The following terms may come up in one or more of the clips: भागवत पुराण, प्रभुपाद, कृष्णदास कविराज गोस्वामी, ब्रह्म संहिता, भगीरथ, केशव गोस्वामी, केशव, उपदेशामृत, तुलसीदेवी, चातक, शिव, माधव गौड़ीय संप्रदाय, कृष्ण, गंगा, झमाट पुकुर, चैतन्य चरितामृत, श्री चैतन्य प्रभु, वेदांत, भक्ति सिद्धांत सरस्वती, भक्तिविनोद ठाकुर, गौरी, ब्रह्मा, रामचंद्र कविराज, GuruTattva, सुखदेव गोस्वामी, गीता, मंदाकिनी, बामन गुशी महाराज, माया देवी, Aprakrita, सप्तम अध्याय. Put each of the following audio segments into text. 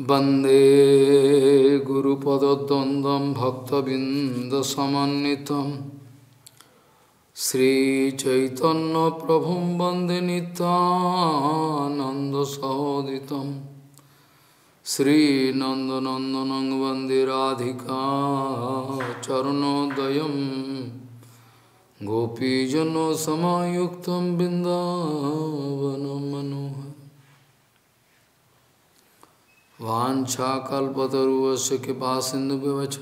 वंदे गुरुपदद्वंदं भक्तबिन्दसमन्नितं श्री चैतन्य प्रभुं वंदे नित्यानंद सहोदितं श्री नंदनंदनं वंदे राधिका चरणोदयं गोपीजनो समायुक्तं बिंदावनं मनोहरम् वाञ्छाकल्पतरुवस्य कृपासिन्धुभ्यश्च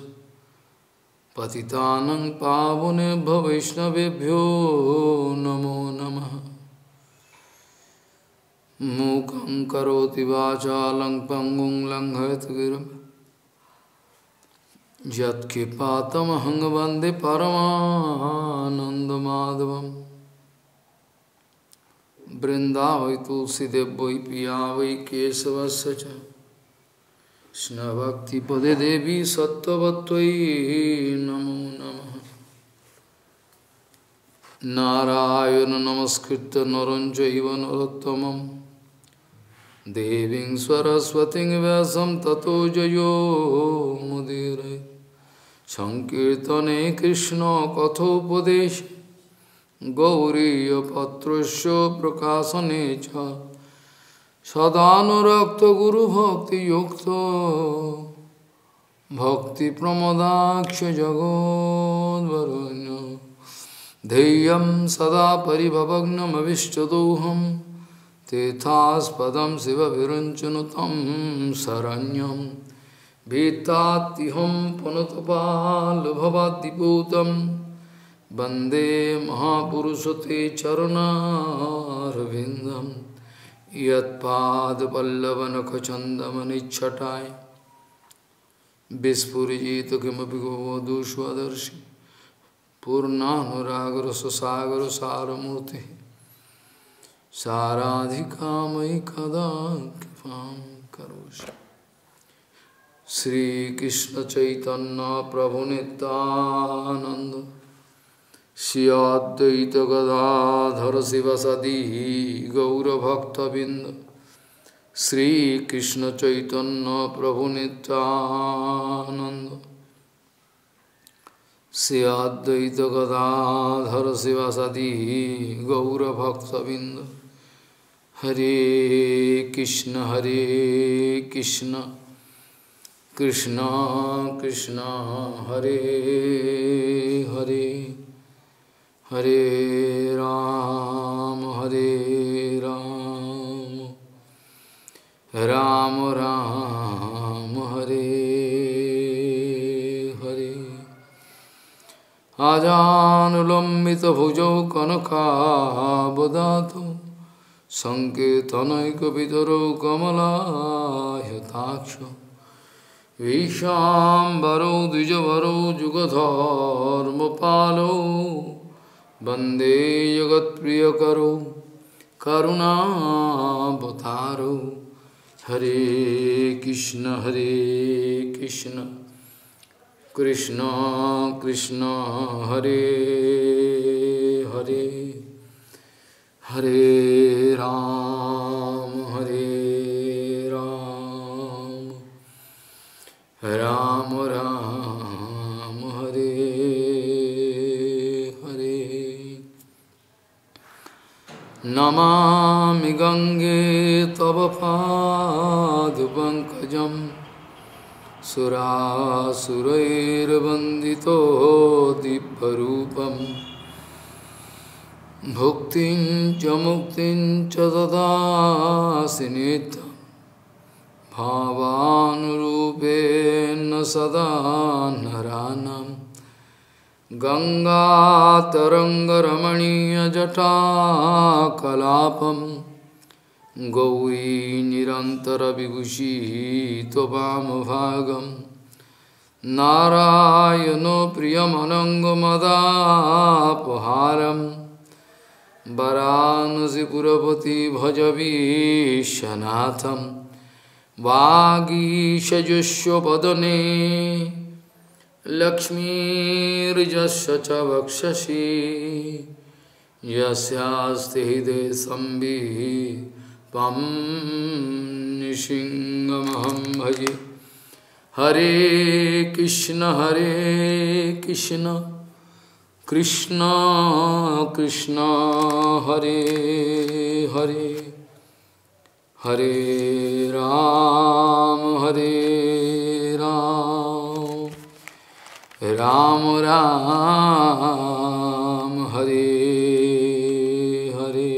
पतितानां पावनेभ्यो वैष्णवेभ्यो नमो नमः। मूकं करोति वाचालं पंगुं लंघयतगिरिं यत्कृपातमहं वन्दे परमानन्दमाधवम्। वृन्दावै तुलसीदेव्यै पिया वै केशवस्य च कृष्ण भक्ति पदे देवी सत्वत्वै नमो नमः। नारायण नमस्कृत नरं चैव नरोत्तमं देवीं सरस्वतीं व्यासं ततो जयो मुदीरये। संकीर्तने कृष्ण कथोपदेश गौरी पत्रस्य प्रकाशने च सदानुरक्त गुरु भक्ति युक्तो भक्ति प्रमोदाक्ष जगोद्वरुण्य धैर्यं सदा परिभवग्नमविष्टदोहं तेथास्पदं शिव विरुञ्चनु तं शरण्यं भीतातिहं पुनतपालभवाद्दिपूतं वन्दे महापुरुषते चरणारविन्दम्। यत्पादपल्लवनखचन्दमनिच्छटाय विस्फुरिजित किमपि गोवधूष्वदर्शि पूर्णानुरागरससागरसारमूर्ति साराधिकामयि कदा कृपां करोषि। श्रीकृष्णचैतन्य प्रभुनित्यानन्द श्री अद्वैत गदाधर शिवसदी गौरभक्तबिंद। श्री कृष्ण चैतन्य प्रभु नित्यानंद श्री अद्वैत गदाधर शिवसदी गौरभक्तबिंद। हरे कृष्ण कृष्ण कृष्ण हरे हरे हरे राम राम राम हरे हरे। आजानुलंबित भुजौ कनकावदातौ संकेतनैकपितरौ कमलायताक्षौ ईशाम्बरौ द्विजवरौ युगधर्मपालौ वंदे जगत्प्रिय करो करुणावतारो। हरे कृष्ण कृष्ण कृष्ण हरे हरे राम राम राम नमामि गंगे तव पादपङ्कजं सुरासुरैर्वन्दितो दिव्यरूपं भुक्तिं च मुक्तिं च ददासि नित्यं भावानुरूपेण सदा नराणाम्। गंगातरंगरमणीयजटाकलापं गौरी निरन्तरविभूषितवामभागं नारायणो प्रियमनङ्गमदापहारं वरानसीपुरपति भज विश्वनाथं वागीशजुष्वदने लक्ष्मीर्यस्य च वक्षसि यस्यास्ति हृदये संवित् त्वं नृसिंहमहं भजे। हरे कृष्ण कृष्ण कृष्ण हरे हरे, हरे राम राम राम हरे हरे।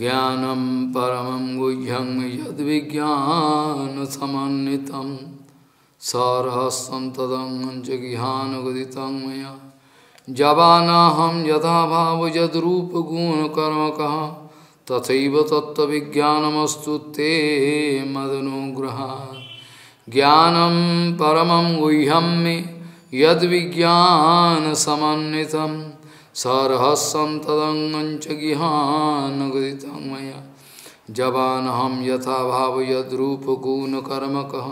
ज्ञानं परमं गुह्यं यद्विज्ञानसमन्वितं सरहस्तं तदं ज्ञानोदितं मया जवानाहं यदा भाव यद्रूपगुणकर्मकः तथैव तत्त्वविज्ञानमस्तु ते मदनुग्रहात्। ज्ञानं परमं गुह्यं मे यद्विज्ञानसमन्वितं सरहस्सं तदङ्गं च ज्ञानोदितं मया जवानहं यथा भाव यद्रूपगुणकर्मकः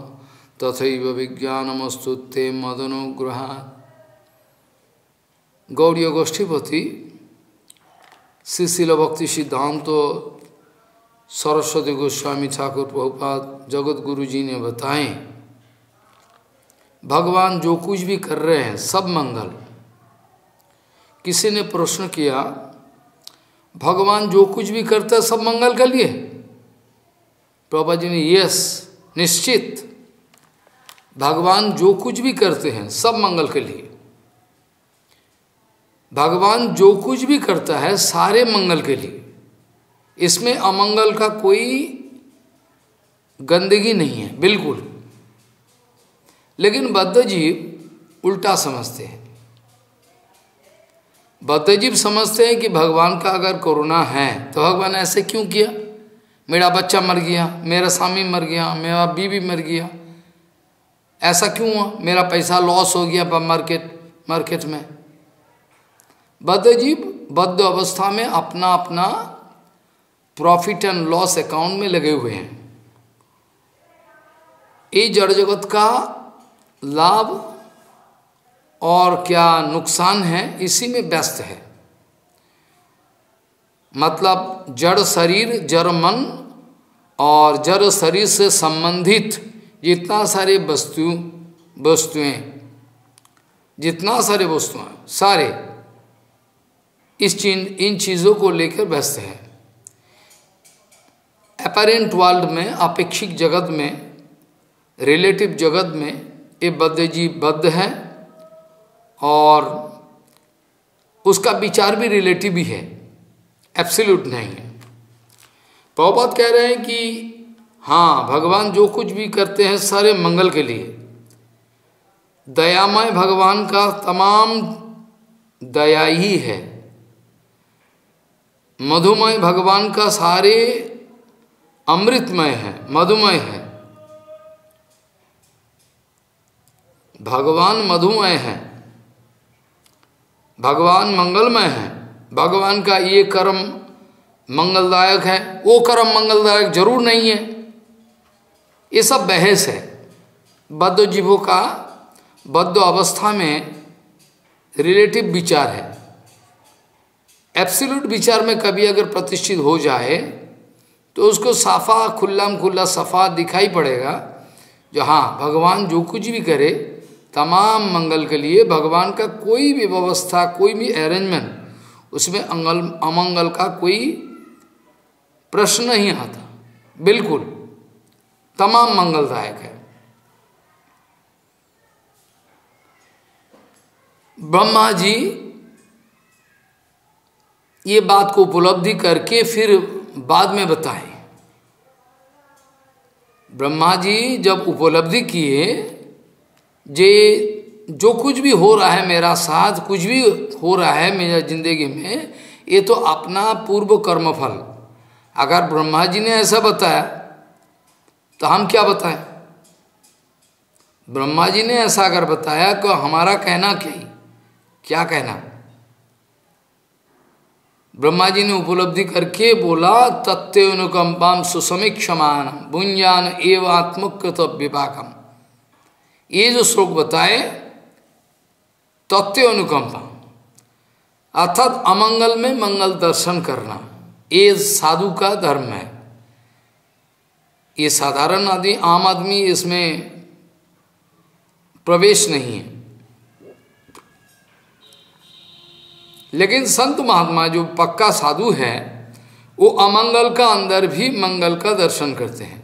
तथैव विज्ञानमस्तु ते मदनुग्रहात्। गौरी गोष्ठीपति श्रील भक्ति सिद्धांत सरस्वती गोस्वामी ठाकुर प्रभुपाद जगत गुरु जी ने बताएं, भगवान जो कुछ भी कर रहे हैं सब मंगल। किसी ने प्रश्न किया, भगवान जो कुछ भी करता है सब मंगल के लिए? प्रभुपाद जी ने यस, निश्चित भगवान जो कुछ भी करते हैं सब मंगल के लिए। भगवान जो कुछ भी करता है सारे मंगल के लिए, इसमें अमंगल का कोई गंदगी नहीं है बिल्कुल। लेकिन बद्धजीव उल्टा समझते हैं। बद्धजीव समझते हैं कि भगवान का अगर करुणा है तो भगवान ऐसे क्यों किया? मेरा बच्चा मर गया, मेरा स्वामी मर गया, मेरा बीवी मर गया, ऐसा क्यों हुआ? मेरा पैसा लॉस हो गया मार्केट में। बद्धजीव बद्ध अवस्था में अपना अपना प्रॉफिट एंड लॉस अकाउंट में लगे हुए हैं। ये जड़ जगत का लाभ और क्या नुकसान है इसी में व्यस्त है। मतलब जड़ शरीर, जड़ मन और जड़ शरीर से संबंधित जितना सारे वस्तुएं सारे इन चीज़ों को लेकर व्यस्त है। अपरेंट वर्ल्ड में, अपेक्षिक जगत में, रिलेटिव जगत में ये बद्धजीव बद्ध है और उसका विचार भी रिलेटिव ही है, एब्सोल्यूट नहीं है। प्रभुपाद कह रहे हैं कि हाँ, भगवान जो कुछ भी करते हैं सारे मंगल के लिए। दयामय भगवान का तमाम दया ही है, मधुमय भगवान का सारे अमृतमय है, मधुमय है। भगवान मधुमय है, भगवान मंगलमय है। भगवान का ये कर्म मंगलदायक है, वो कर्म मंगलदायक जरूर नहीं है, ये सब बहस है। बद्ध जीवों का बद्ध अवस्था में रिलेटिव विचार है। एब्सोल्यूट विचार में कभी अगर प्रतिष्ठित हो जाए तो उसको साफा खुल्ला सफा दिखाई पड़ेगा, जो हाँ भगवान जो कुछ भी करे तमाम मंगल के लिए। भगवान का कोई भी व्यवस्था, कोई भी अरेंजमेंट, उसमें अमंगल का कोई प्रश्न नहीं आता, बिल्कुल तमाम मंगलदायक है। ब्रह्मा जी ये बात को उपलब्धि करके फिर बाद में बताए। ब्रह्मा जी जब उपलब्धि किए जे जो कुछ भी हो रहा है मेरा साथ, कुछ भी हो रहा है मेरा जिंदगी में, ये तो अपना पूर्व कर्मफल। अगर ब्रह्मा जी ने ऐसा बताया तो हम क्या बताएं? ब्रह्मा जी ने ऐसा अगर बताया तो हमारा कहना क्या कहना? ब्रह्मा जी ने उपलब्धि करके बोला, तत्त्वेनुकंपां सुसमीक्षमाणं भुञ्जान एव आत्मकृतविपाकम्। ये जो श्लोक बताए, तत्त्वेनुकंपा अर्थात अमंगल में मंगल दर्शन करना, ये साधु का धर्म है। ये साधारण आदमी, आम आदमी इसमें प्रवेश नहीं है। लेकिन संत महात्मा जो पक्का साधु है वो अमंगल का अंदर भी मंगल का दर्शन करते हैं,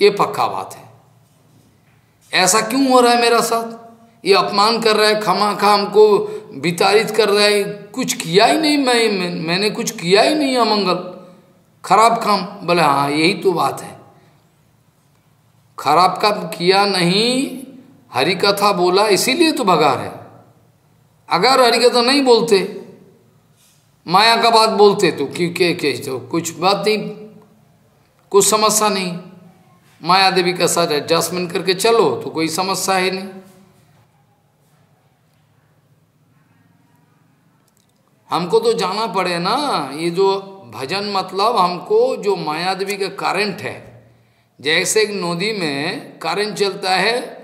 ये पक्का बात है। ऐसा क्यों हो रहा है मेरा साथ? ये अपमान कर रहा है, खामखा हमको विताड़ित कर रहा है, कुछ किया ही नहीं, मैंने कुछ किया ही नहीं, अमंगल खराब काम। बोले हाँ यही तो बात है, खराब काम किया नहीं, हरि कथा बोला, इसीलिए तो भगा रहे। अगर हरि कथा नहीं बोलते, माया का बात बोलते तो क्योंकि तो कुछ बात नहीं, कुछ समस्या नहीं, माया देवी का साथ एडजस्टमेंट करके चलो तो कोई समस्या है नहीं। हमको तो जाना पड़े ना, ये जो भजन मतलब हमको जो माया देवी का करंट है, जैसे एक नदी में करंट चलता है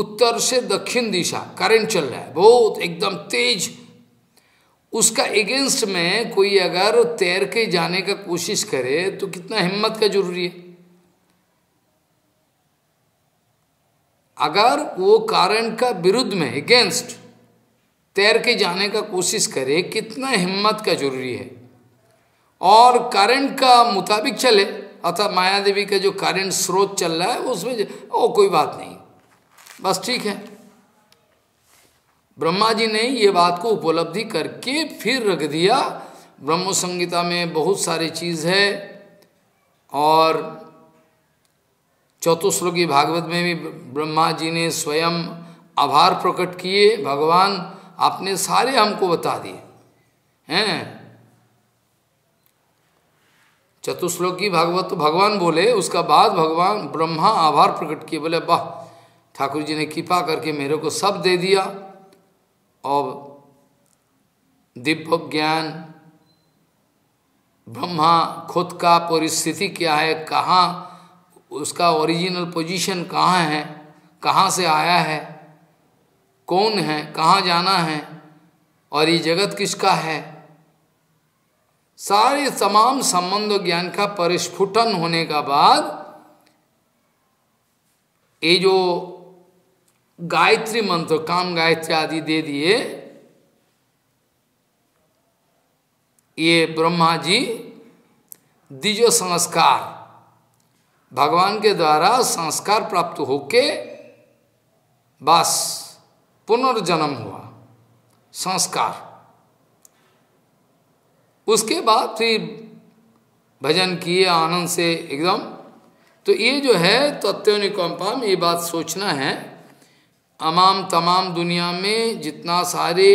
उत्तर से दक्षिण दिशा, करंट चल रहा है बहुत एकदम तेज, उसका एगेंस्ट में कोई अगर तैर के जाने का कोशिश करे तो कितना हिम्मत का जरूरी है। अगर वो करंट का विरुद्ध में एगेंस्ट तैर के जाने का कोशिश करे कितना हिम्मत का जरूरी है, और करंट का मुताबिक चले, अर्थात माया देवी का जो करंट स्रोत चल रहा है उसमें ओ कोई बात नहीं, बस ठीक है। ब्रह्मा जी ने ये बात को उपलब्धि करके फिर रख दिया। ब्रह्म संहिता में बहुत सारी चीज़ है और चतुश्लोकी भागवत में भी ब्रह्मा जी ने स्वयं आभार प्रकट किए, भगवान आपने सारे हमको बता दिए हैं। चतुश्लोकी भागवत तो भगवान बोले, उसका बाद भगवान ब्रह्मा आभार प्रकट किए, बोले वाह ठाकुर जी ने कृपा करके मेरे को सब दे दिया, और दिव्य ज्ञान ब्रह्मा खुद का परिस्थिति क्या है, कहाँ उसका ओरिजिनल पोजीशन कहाँ है, कहाँ से आया है, कौन है, कहाँ जाना है, और ये जगत किसका है, सारे तमाम संबंध ज्ञान का परिस्फुटन होने का बाद ये जो गायत्री मंत्र, काम गायत्री आदि दे दिए, ये ब्रह्मा जी दिव्य संस्कार भगवान के द्वारा संस्कार प्राप्त होके बस पुनर्जन्म हुआ संस्कार। उसके बाद फिर भजन किए आनंद से एकदम। तो ये जो है तत्वनिकम्पम, ये बात सोचना है। अमाम तमाम दुनिया में जितना सारे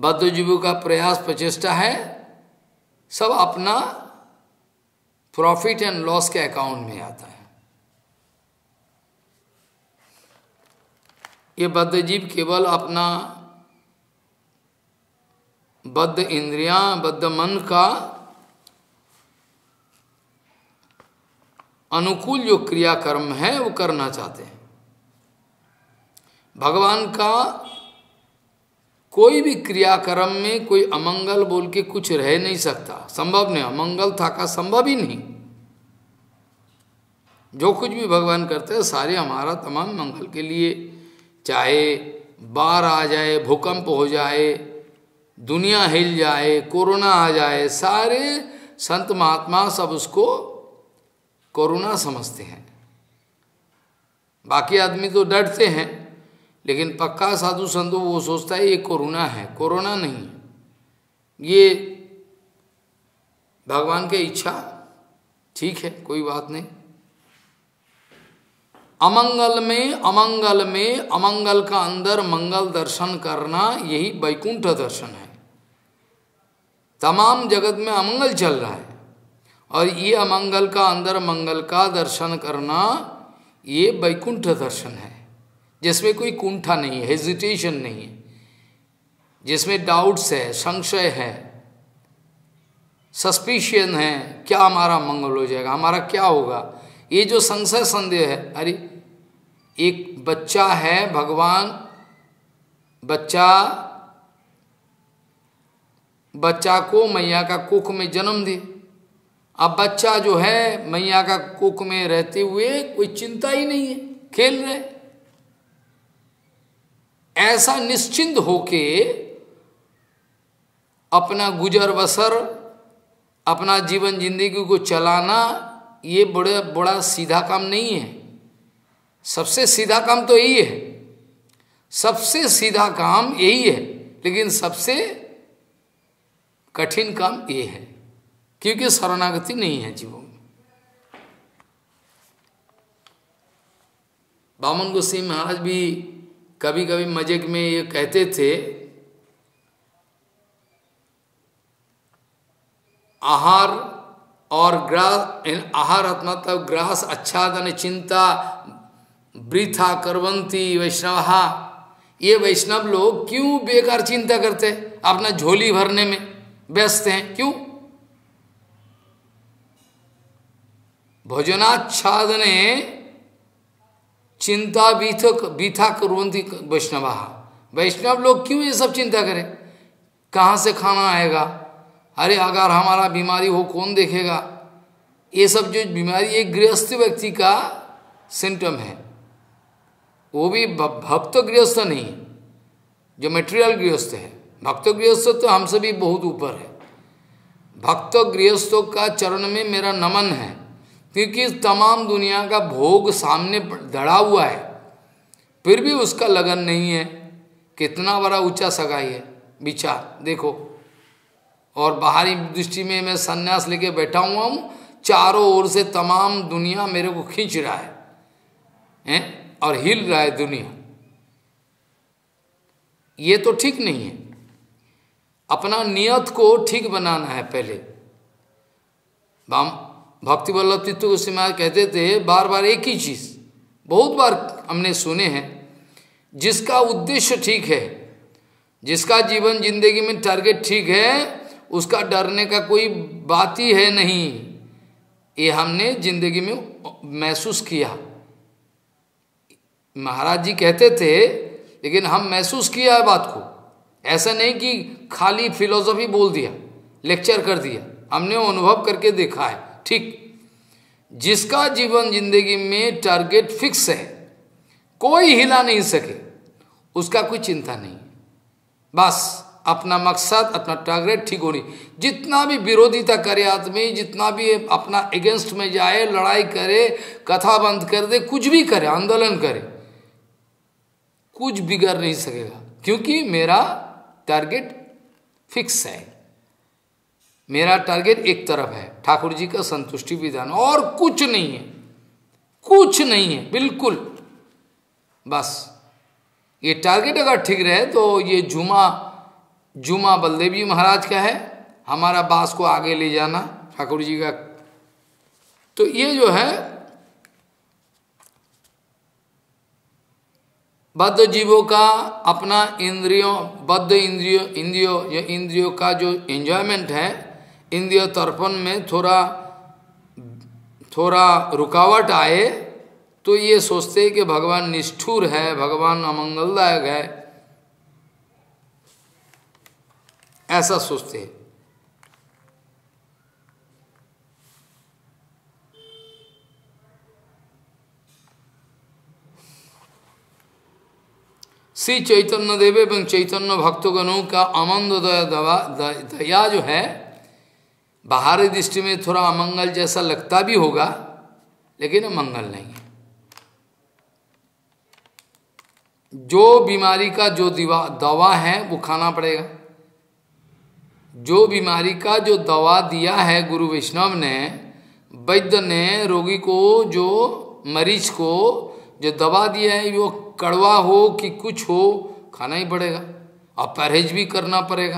बद्धजीवों का प्रयास प्रचेष्टा है, सब अपना प्रॉफिट एंड लॉस के अकाउंट में आता है। ये बद्धजीव केवल अपना बद्ध इंद्रियां, बद्ध मन का अनुकूल जो क्रियाकर्म है वो करना चाहते हैं। भगवान का कोई भी क्रियाक्रम में कोई अमंगल बोल के कुछ रह नहीं सकता, संभव नहीं, अमंगल था का संभव ही नहीं। जो कुछ भी भगवान करते हैं सारे हमारा तमाम मंगल के लिए, चाहे बाढ़ आ जाए, भूकंप हो जाए, दुनिया हिल जाए, कोरोना आ जाए, सारे संत महात्मा सब उसको कोरोना समझते हैं। बाकी आदमी तो डरते हैं, लेकिन पक्का साधु संतों वो सोचता है ये कोरोना है, कोरोना नहीं, ये भगवान की इच्छा, ठीक है कोई बात नहीं। अमंगल में अमंगल का अंदर मंगल दर्शन करना, यही वैकुंठ दर्शन है। तमाम जगत में अमंगल चल रहा है और ये अमंगल का अंदर मंगल का दर्शन करना, ये वैकुंठ दर्शन है, जिसमें कोई कुंठा नहीं है, हेजिटेशन नहीं है, जिसमें डाउट्स है, संशय है, सस्पिशन है, क्या हमारा मंगल हो जाएगा, हमारा क्या होगा, ये जो संशय संदेह है। अरे एक बच्चा है, भगवान बच्चा को मैया का कुख में जन्म दे। अब बच्चा जो है मैया का कुख में रहते हुए कोई चिंता ही नहीं है, खेल रहे। ऐसा निश्चिंत होके अपना गुजर बसर, अपना जीवन जिंदगी को चलाना, ये बड़ा सीधा काम नहीं है। सबसे सीधा काम तो यही है, सबसे सीधा काम यही है, लेकिन सबसे कठिन काम ये है, क्योंकि शरणागति नहीं है जीवन में। बामन गुशी महाराज भी कभी कभी मजाक में ये कहते थे, आहार और ग्रास, आहार मतलब ग्रास आच्छादन चिंता वृथा करवंती वैष्णव। ये वैष्णव लोग क्यों बेकार चिंता करते, अपना झोली भरने में व्यस्त हैं, क्यों? भोजनाच्छादने चिंता बीथा कुर्वन्ति वैष्णवाः। वैष्णव लोग क्यों ये सब चिंता करें, कहाँ से खाना आएगा, अरे अगर हमारा बीमारी हो कौन देखेगा, ये सब जो बीमारी एक गृहस्थ व्यक्ति का सिम्टम है। वो भी भक्त गृहस्थ नहीं, जो मटेरियल गृहस्थ है। भक्त गृहस्थ तो हमसे भी बहुत ऊपर है। भक्त गृहस्थों का चरण में मेरा नमन है, क्योंकि तमाम दुनिया का भोग सामने धड़ा हुआ है, फिर भी उसका लगन नहीं है। कितना बड़ा ऊंचा सगाई है विचार, देखो। और बाहरी दृष्टि में मैं सन्यास लेके बैठा हुआ हूँ, चारों ओर से तमाम दुनिया मेरे को खींच रहा है और हिल रहा है दुनिया। ये तो ठीक नहीं है। अपना नियत को ठीक बनाना है पहले। भक्ति वल्लभ तीर्थ गोस्वामी महाराज कहते थे, बार बार एक ही चीज बहुत बार हमने सुने हैं, जिसका उद्देश्य ठीक है, जिसका जीवन जिंदगी में टारगेट ठीक है, उसका डरने का कोई बात ही है नहीं। ये हमने जिंदगी में महसूस किया, महाराज जी कहते थे, लेकिन हम महसूस किया है बात को। ऐसा नहीं कि खाली फिलोसफी बोल दिया, लेक्चर कर दिया, हमने अनुभव करके देखा है। ठीक, जिसका जीवन जिंदगी में टारगेट फिक्स है, कोई हिला नहीं सके, उसका कोई चिंता नहीं। बस अपना मकसद, अपना टारगेट ठीक होनी, जितना भी विरोधिता करे आदमी, जितना भी अपना अगेंस्ट में जाए, लड़ाई करे, कथा बंद कर दे, कुछ भी करे, आंदोलन करे, कुछ बिगड़ नहीं सकेगा, क्योंकि मेरा टारगेट फिक्स है। मेरा टारगेट एक तरफ है, ठाकुर जी का संतुष्टि विधान, और कुछ नहीं है, कुछ नहीं है बिल्कुल। बस ये टारगेट अगर ठीक रहे तो ये जुमा बलदेवी महाराज का है, हमारा बास को आगे ले जाना ठाकुर जी का। तो ये जो है बद्ध जीवों का अपना इंद्रियों, बद्ध इंद्रियों का जो एंजॉयमेंट है, इंद्रिय तर्पण में थोड़ा रुकावट आए तो ये सोचते हैं कि भगवान निष्ठुर है, भगवान अमंगलदायक है, ऐसा सोचते हैं। श्री चैतन्य देव एवं चैतन्य भक्तगणों का आनंद दया जो है, बाहरी दृष्टि में थोड़ा अमंगल जैसा लगता भी होगा, लेकिन अमंगल नहीं है। जो बीमारी का जो दवा है वो खाना पड़ेगा। जो बीमारी का जो दवा दिया है गुरु वैष्णव ने, वैद्य ने, रोगी को, जो मरीज को जो दवा दिया है, वो कड़वा हो कि कुछ हो, खाना ही पड़ेगा और परहेज भी करना पड़ेगा।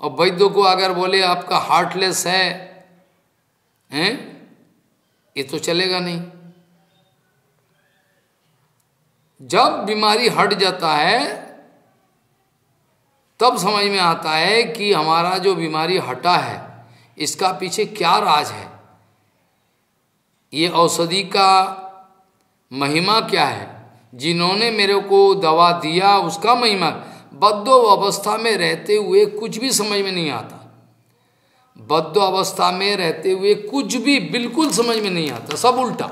और वैद्यों को अगर बोले आपका हार्टलेस है, हैं, ये तो चलेगा नहीं। जब बीमारी हट जाता है तब समझ में आता है कि हमारा जो बीमारी हटा है इसका पीछे क्या राज है, ये औषधि का महिमा क्या है। जिन्होंने मेरे को दवा दिया उसका महिमा। बद्ध अवस्था में रहते हुए कुछ भी समझ में नहीं आता, बद्ध अवस्था में रहते हुए कुछ भी बिल्कुल समझ में नहीं आता, सब उल्टा।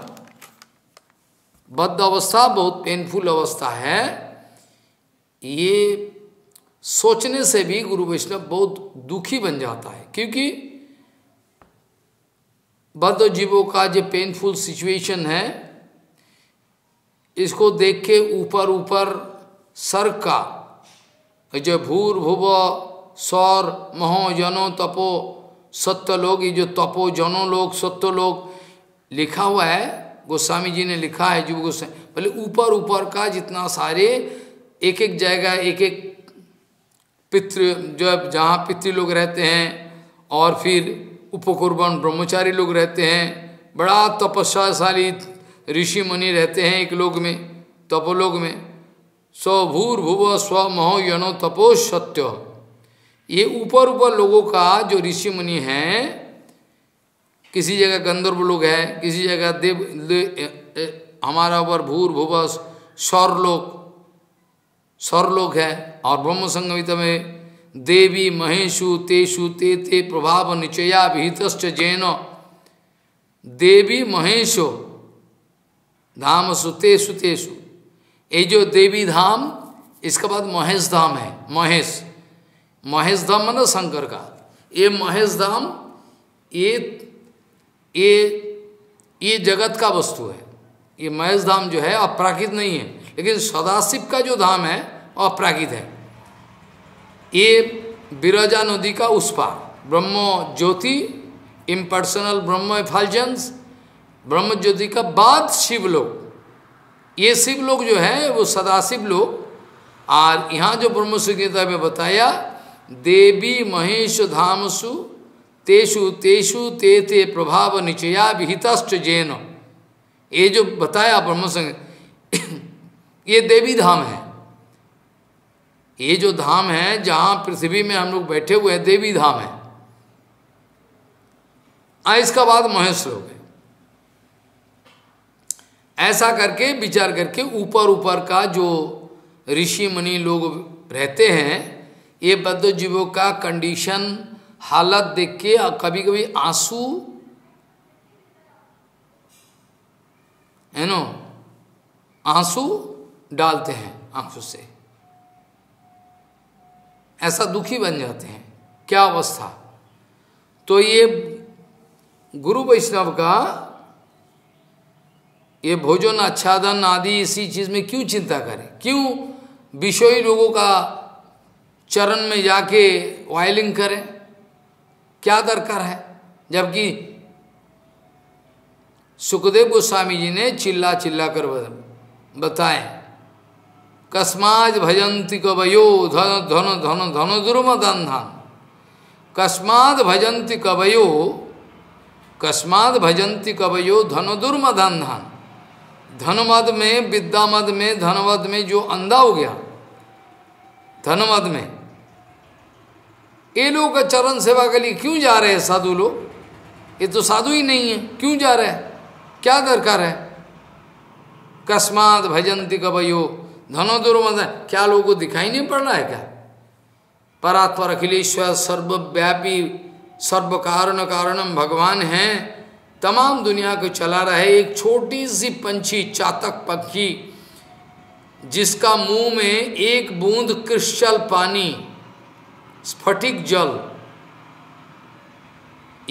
बद्ध अवस्था बहुत पेनफुल अवस्था है, ये सोचने से भी गुरु वैष्णव बहुत दुखी बन जाता है, क्योंकि बद्ध जीवों का जो पेनफुल सिचुएशन है इसको देख के ऊपर ऊपर सर का जो भूर भुव सौर महो जनो तपो सत्य लोग, ये जो तपो जनो लोग सत्य लोग लिखा हुआ है, गोस्वामी जी ने लिखा है जीव गोस्वामी, पहले ऊपर ऊपर का जितना सारे एक एक जगह एक एक पितृ जो जहाँ पितृ लोग रहते हैं और फिर उपकुर्बन ब्रह्मचारी लोग रहते हैं, बड़ा तपस्याशाली ऋषि मुनि रहते हैं एक लोग में तपोलोग में। स्वभूर भुव स्व महो यनो तपो सत्य, ये ऊपर ऊपर लोगों का जो ऋषि मुनि हैं, किसी जगह गंधर्व लोग हैं, किसी जगह हमारा ऊपर भूर भुव स्वर लोग हैं, और ब्रह्म संगीत में देवी महेशु तेषु ते ते प्रभाव निचया भीतश्च जैनो देवी महेशो धाम सुतेषु तेषु, ये जो देवी धाम इसके बाद महेश धाम है, महेश धाम मतलब शंकर का, ये महेश धाम ये जगत का वस्तु है, ये महेश धाम जो है अपराकृत नहीं है, लेकिन सदाशिव का जो धाम है अपराकृत है। ये बिरजा नदी का उस पार ब्रह्म ज्योति इम्पर्सनल ब्रह्म एफल्जेंस, ब्रह्म ज्योति का बाद शिवलोक, ये शिवलोक जो है वो सदाशिव लोक। और यहाँ जो ब्रह्म संहिता में बताया देवी महेश धामसु तेषु तेषु ते ते प्रभाव निचया विहितश्च जैन, ये जो बताया ब्रह्म संहिता ये देवी धाम है, ये जो धाम है जहाँ पृथ्वी में हम लोग बैठे हुए हैं देवी धाम है। इसका बाद महेश लोग है। ऐसा करके विचार करके ऊपर ऊपर का जो ऋषि मुनि लोग रहते हैं, ये बद्ध जीवों का कंडीशन हालत देख के कभी कभी आंसू है नो आंसू डालते हैं, आंसू से ऐसा दुखी बन जाते हैं, क्या अवस्था। तो ये गुरु वैष्णव का ये भोजन आच्छादन आदि इसी चीज में क्यों चिंता करें, क्यों विषयी लोगों का चरण में जाके वायलिंग करें, क्या दरकार है। जबकि सुखदेव गोस्वामी जी ने चिल्ला चिल्ला कर बताए कस्माज भजंती कवयो धन धन धन धन द्रुम धन धन, कस्माद भजंती कवयो, कस्माद भजंती कवयो धन दुर्म धन धन, धनमद में विद्यामद में धनवद में जो अंधा हो गया धनमद में, ये लोग चरण सेवा के लिए क्यों जा रहे हैं साधु लोग, ये तो साधु ही नहीं है, क्यों जा रहे हैं, क्या दरकार है। कस्माद भजंती कवयो धनो दुर्मद, क्या लोगों को दिखाई नहीं पड़ रहा है क्या, परात्पर अखिलेश्वर सर्वव्यापी सर्व कारण कारणम भगवान हैं, तमाम दुनिया को चला रहे। एक छोटी सी पंछी चातक पक्षी जिसका मुंह में एक बूंद क्रिस्टल पानी स्फटिक जल,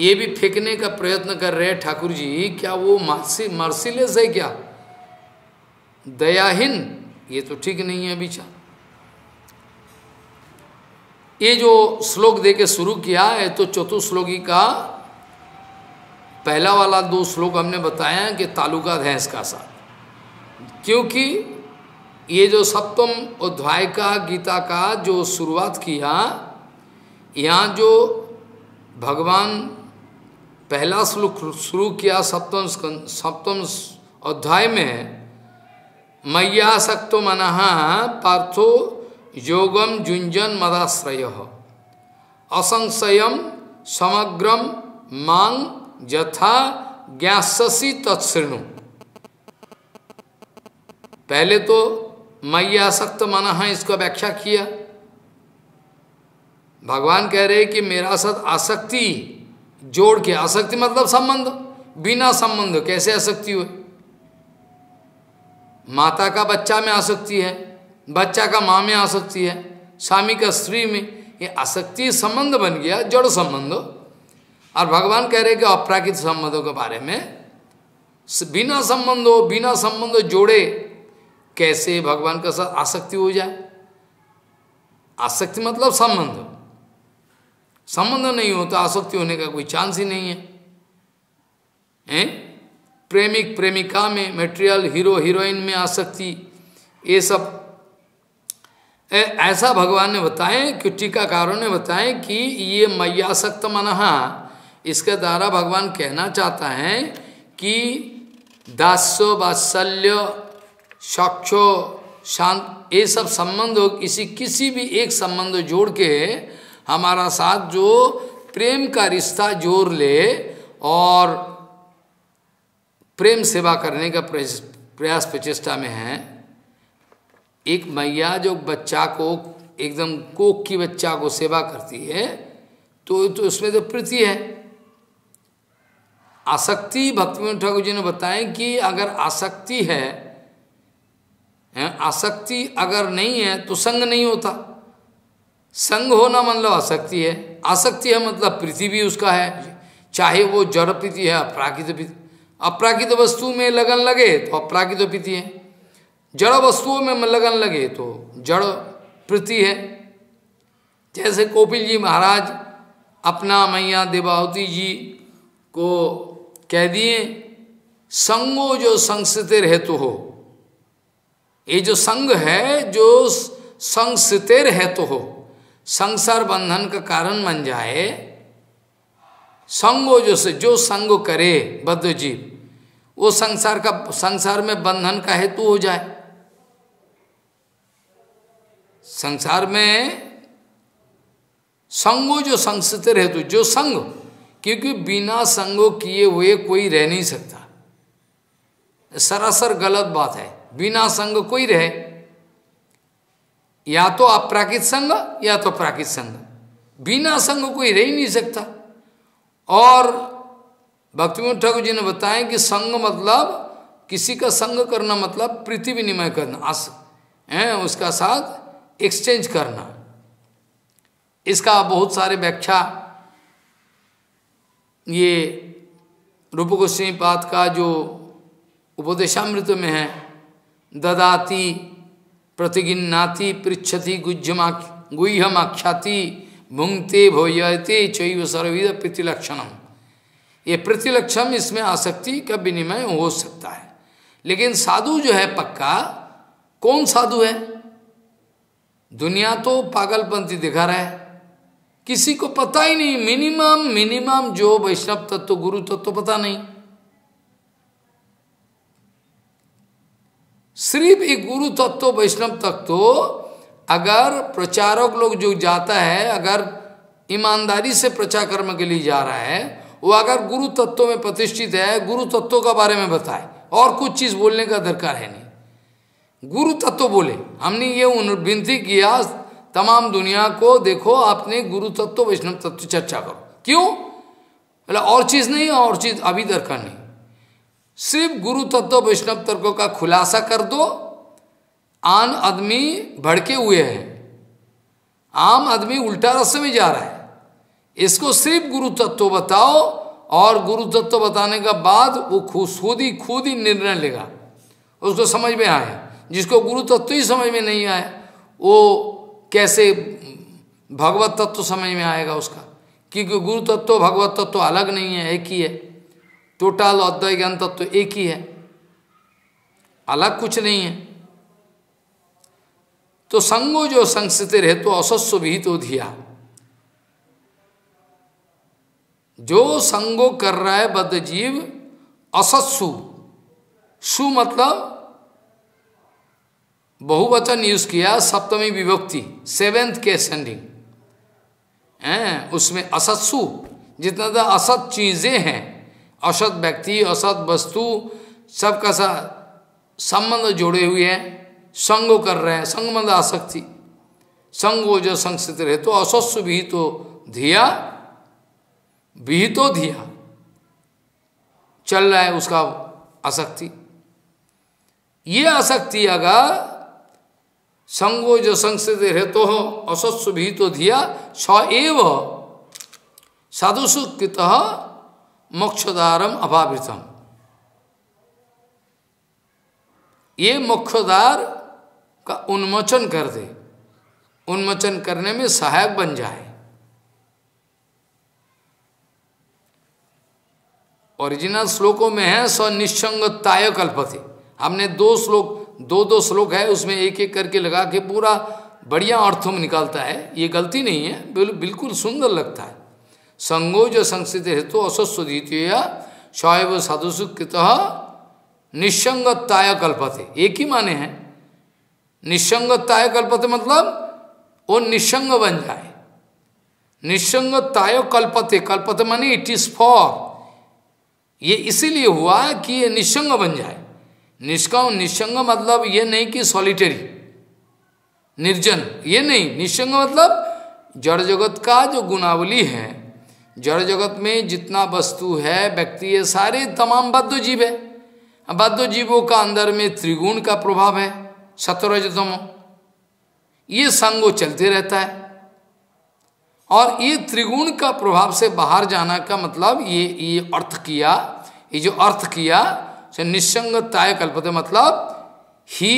ये भी फेंकने का प्रयत्न कर रहे ठाकुर जी, क्या वो मर्सीलेस है क्या, दयाहीन, ये तो ठीक नहीं है विचार। ये जो श्लोक देके शुरू किया है तो चतुश्लोकी का पहला वाला दो श्लोक हमने बताया कि ताल्लुका है इसका साथ, क्योंकि ये जो सप्तम अध्याय का गीता का जो शुरुआत किया, यहाँ जो भगवान पहला श्लोक शुरू किया सप्तम अध्याय में, मय्यासक्तो मनः पार्थो योगम जुंजन मदाश्रयः असंशयं समग्रम मां यथा ज्ञास्यसि तत्शृणु। पहले तो मैया आसक्त मना है, इसको व्याख्या किया। भगवान कह रहे कि मेरा साथ आसक्ति जोड़ के, आसक्ति मतलब संबंध, बिना संबंध कैसे आसक्ति हुए? माता का बच्चा में आसक्ति है, बच्चा का माँ में आसक्ति है, स्वामी का स्त्री में, ये आसक्ति संबंध बन गया, जड़ संबंध। और भगवान कह रहे कि अपराकृत संबंधों के बारे में बिना संबंध हो, बिना संबंध जोड़े कैसे भगवान का साथ आसक्ति हो जाए? आसक्ति मतलब संबंध, संबंध नहीं हो तो आसक्ति होने का कोई चांस ही नहीं है। प्रेमिक प्रेमिका में, मटेरियल हीरो हीरोइन में आसक्ति, ये सब ऐसा भगवान ने बताएं कि टीकाकारों ने बताएं कि ये मय्यासक्त मनहा। इसके द्वारा भगवान कहना चाहता है कि दास्यो वात्सल्य साक्षो शांत, ये सब संबंध हो, किसी किसी भी एक संबंध जोड़ के हमारा साथ जो प्रेम का रिश्ता जोड़ ले और प्रेम सेवा करने का प्रयास प्रचेष्टा में है। एक मैया जो बच्चा को एकदम कोख की बच्चा को सेवा करती है तो उसमें तो प्रीति है। आसक्ति भक्तिविनोद ठाकुर जी ने बताया कि अगर आसक्ति है, आसक्ति अगर नहीं है तो संग नहीं होता। संग होना मतलब आसक्ति है, आसक्ति है मतलब प्रीति भी उसका है, चाहे वो जड़ प्रीति है अपराकृत प्रीति। अपराकृत वस्तु में लगन लगे तो अपराकृत प्रीति है, जड़ वस्तुओं में लगन लगे तो जड़ प्रीति है। जैसे कोपिल जी महाराज अपना मैया देवावती जी को कह दिए संगो जो संगसितेर हेतु हो, ये जो संग है जो संगसितेर हेतु हो, संसार बंधन का कारण बन जाए, संगो जो से जो संग करे बद्ध जीव, वो संसार का, संसार में बंधन का हेतु हो जाए। संसार में संगो जो संगसितेर हेतु, जो संग, क्योंकि बिना संगो किए हुए कोई रह नहीं सकता, सरासर गलत बात है। बिना संग कोई रहे, या तो अपराकृत संग या तो प्राकृत संग, बिना संग कोई रह ही नहीं सकता। और भक्तिविनोद ठाकुर जी ने बताया कि संग मतलब किसी का संग करना मतलब प्रीति विनिमय करना, उसका साथ एक्सचेंज करना। इसका बहुत सारे व्याख्या ये रूप गोस्वामी पाद का जो उपदेशामृत में है, ददाति प्रतिगिन्नाति पृच्छति गुह्यमाख्याति भुंगते भोयते चैव सर्वविध प्रतिलक्षणम। ये प्रतिलक्षण, इसमें आसक्ति का विनिमय हो सकता है। लेकिन साधु जो है पक्का, कौन साधु है? दुनिया तो पागलपंथी दिखा रहा है, किसी को पता ही नहीं मिनिमम जो वैष्णव तत्व गुरु तत्व पता नहीं। सिर्फ एक गुरु तत्व वैष्णव तत्व अगर प्रचारक लोग जो जाता है, अगर ईमानदारी से प्रचार कर्म के लिए जा रहा है, वो अगर गुरु तत्व में प्रतिष्ठित है, गुरु तत्व के बारे में बताए, और कुछ चीज़ बोलने का दरकार है नहीं, गुरु तत्व बोले। हमने ये विनती किया तमाम दुनिया को, देखो आपने गुरु तत्व वैष्णव तत्व चर्चा करो, क्यों? बोला और चीज़ नहीं, और चीज़ अभी दरकार नहीं, सिर्फ गुरु तत्व वैष्णव तत्व का खुलासा कर दो। आम आदमी भड़के हुए हैं, आम आदमी उल्टा रास्ते में जा रहा है, इसको सिर्फ गुरु तत्व बताओ, और गुरु तत्व बताने के बाद वो खुद ही निर्णय लेगा, उसको समझ में आया। जिसको गुरु तत्व ही समझ में नहीं आया वो कैसे भगवत तत्व समझ में आएगा उसका, क्योंकि गुरु तत्व भगवत तत्व अलग नहीं है, एक ही है। टोटल अद्वैत ज्ञान तत्व एक ही है, अलग कुछ नहीं है। तो संगो जो संगसितेर हेतु असस्व विहित हो धिया, जो संगो कर रहा है बद्ध जीव असत्सु, सु मतलब बहुवचन यूज किया, सप्तमी विभक्ति, सेवेंथ के सेंडिंग है उसमें असत्सु, जितना ज़्यादा असत चीजें हैं, असत व्यक्ति, असत वस्तु, सबका सा संबंध जोड़े हुए हैं, संग कर रहे हैं, संग मंद आसक्ति, संग वो जो संस्थित रहे तो असस्व विहितो धिया चल रहा है उसका आसक्ति। ये आसक्ति अगर संगो जो संस्थित हेतु हो असत्सु भीतो धिया स एव साधुसुकृत मोक्षदारम अभावृतम। ये मोक्षदार का उन्मोचन कर दे, उन्मोचन करने में सहायक बन जाए। ओरिजिनल श्लोकों में है स निस्संगताय कल्पते। हमने दो श्लोक दो श्लोक है उसमें एक एक करके लगा के पूरा बढ़िया अर्थों में निकालता है, ये गलती नहीं है, बिल्कुल सुंदर लगता है। संगो जो संस्थित हेतु असस्वधित शैव साधुसुकृत निस्संगताय कल्पते, एक ही माने हैं। निस्संगताय कल्पते मतलब वो निस्संग बन जाए। निस्संगताय कल्पते, कल्पते माने इट इज फॉर, ये इसीलिए हुआ कि ये निस्संग बन जाए। निष्काम निस्संग मतलब ये नहीं कि सॉलिटरी निर्जन, ये नहीं। निस्संग मतलब जड़ जगत का जो गुणावली है, जड़ जगत में जितना वस्तु है, व्यक्ति है, सारे तमाम बद्ध जीव है। बद्ध जीवों का अंदर में त्रिगुण का प्रभाव है, सतरजतम, ये संग चलते रहता है। और ये त्रिगुण का प्रभाव से बाहर जाना का मतलब ये अर्थ किया, ये जो अर्थ किया से निस्संगताय कल्पते मतलब ही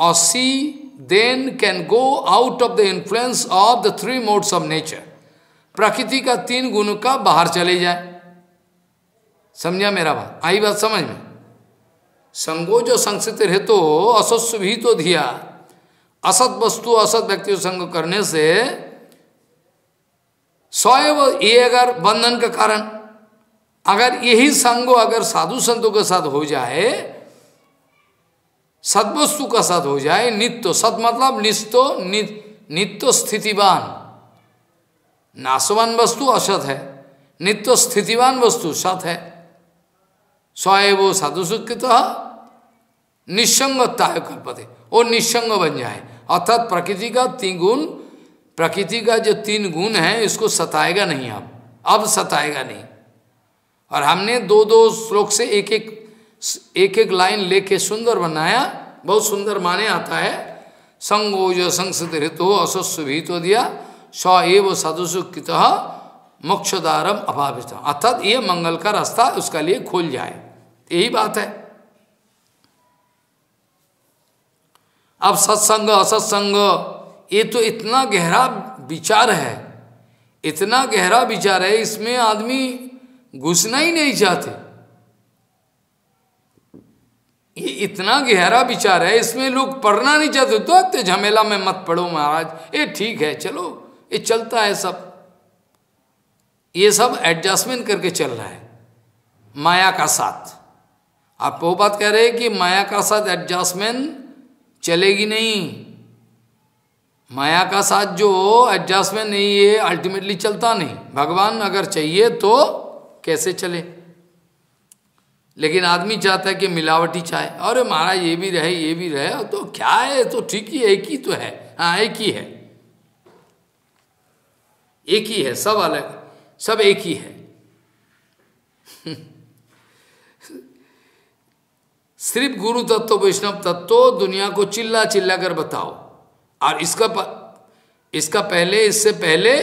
और see then can go out of the influence of the three modes of nature. प्रकृति का तीन गुणों का बाहर चले जाए। समझा मेरा बात? आई बात समझ में? संगो जो संस्थित हेतु असत्सु भीतो धिया, असत वस्तु असत व्यक्ति संग करने से स्वयं ये अगर बंधन का कारण, अगर यही संगो अगर साधु संतों के साथ हो जाए, सद्वस्तु का साथ हो जाए, नित्य सद मतलब निस्तो नित्य स्थितिवान, नाशवान वस्तु असत है, नित्य स्थितिवान वस्तु सत है। स्वयं साधु सुकृत निस्संगता कल्पते, वो निस्संग बन जाए। अर्थात प्रकृति का तीन गुण, प्रकृति का जो तीन गुण है इसको सताएगा नहीं, अब सताएगा नहीं। और हमने दो श्लोक से एक एक लाइन लेके सुंदर बनाया, बहुत सुंदर माने आता है। संगो जो संस्थित हेतु असस्व भीतो दिया स एव साधुसुकृत मोक्षदारम अभावित। अर्थात ये मंगल का रास्ता उसका लिए खोल जाए, यही बात है। अब सत्संग असत्संग ये तो इतना गहरा विचार है, इतना गहरा विचार है, इसमें आदमी घुसना ही नहीं चाहते। ये इतना गहरा विचार है, इसमें लोग पढ़ना नहीं चाहते। तो इतने झमेला में मत पढ़ो महाराज, ये ठीक है, चलो ये चलता है सब, ये सब एडजस्टमेंट करके चल रहा है माया का साथ। आप वो बात कह रहे हैं कि माया का साथ एडजस्टमेंट चलेगी नहीं, माया का साथ जो एडजस्टमेंट नहीं है अल्टीमेटली चलता नहीं। भगवान अगर चाहिए तो कैसे चले? लेकिन आदमी चाहता है कि मिलावटी चाय, अरे महाराज ये भी रहे ये भी रहे, तो क्या है, तो ठीक ही एक ही तो है। हाँ एक ही है, एक ही है, सब अलग सब एक ही है। सिर्फ गुरु तत्व वैष्णव तत्व दुनिया को चिल्ला चिल्ला कर बताओ। और इसका पहले इससे पहले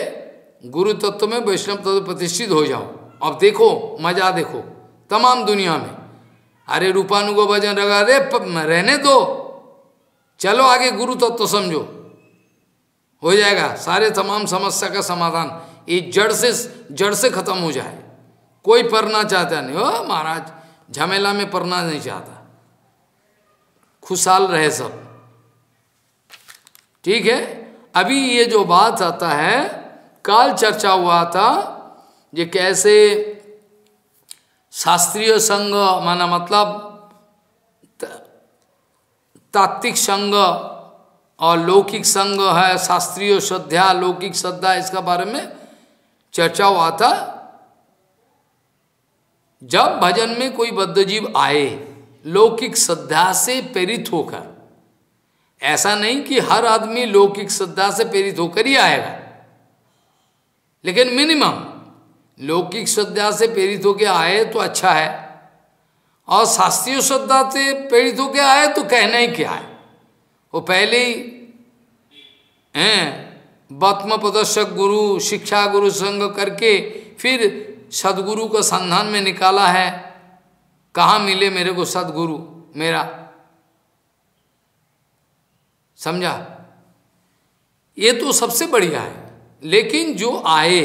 गुरु तत्व में वैष्णव तत्व प्रतिष्ठित हो जाओ। अब देखो मजा, देखो तमाम दुनिया में, अरे रूपानुगो भजन लगा, अरे रहने दो, चलो आगे गुरु तत्व समझो, हो जाएगा सारे तमाम समस्या का समाधान। ये जड़ से खत्म हो जाए। कोई पढ़ना चाहता नहीं, ओ महाराज झमेला में पढ़ना नहीं चाहता, खुशहाल रहे सब, ठीक है। अभी ये जो बात आता है, काल चर्चा हुआ था ये कैसे शास्त्रीय संग माना मतलब तात्विक संग और लौकिक संग है, शास्त्रीय श्रद्धा लौकिक श्रद्धा, इसका बारे में चर्चा हुआ था। जब भजन में कोई बद्ध जीव आए लौकिक श्रद्धा से प्रेरित होकर, ऐसा नहीं कि हर आदमी लौकिक श्रद्धा से प्रेरित होकर ही आएगा, लेकिन मिनिमम लौकिक श्रद्धा से प्रेरित होकर आए तो अच्छा है, और शास्त्रीय श्रद्धा से प्रेरित होकर आए तो कहना ही क्या है, वो पहले ही बत्म प्रदर्शक गुरु शिक्षा गुरु संग करके फिर सदगुरु को संधान में निकाला है, कहाँ मिले मेरे को सदगुरु मेरा, समझा? ये तो सबसे बढ़िया है, लेकिन जो आए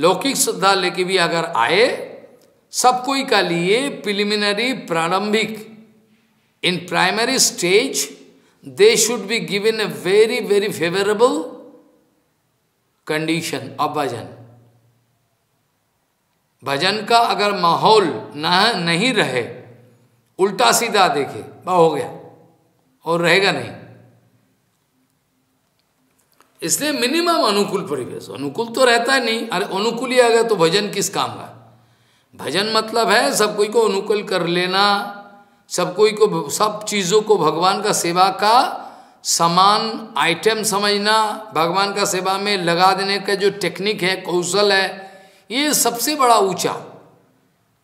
लौकिक श्रद्धा लेके भी अगर आए, सब कोई का लिए प्रिलिमिनरी प्रारंभिक in primary stage they should be given a very, very favorable condition of bhajan. भजन का अगर माहौल नहीं रहे, उल्टा सीधा देखे बा हो गया और रहेगा नहीं। इसलिए मिनिमम अनुकूल परिवेश, अनुकूल तो रहता ही नहीं, अरे अनुकूल ही आ गया तो भजन किस काम का? भजन मतलब है सब कोई को अनुकूल कर लेना, सब कोई को सब चीज़ों को भगवान का सेवा का समान आइटम समझना, भगवान का सेवा में लगा देने का जो टेक्निक है, कौशल है, ये सबसे बड़ा ऊंचा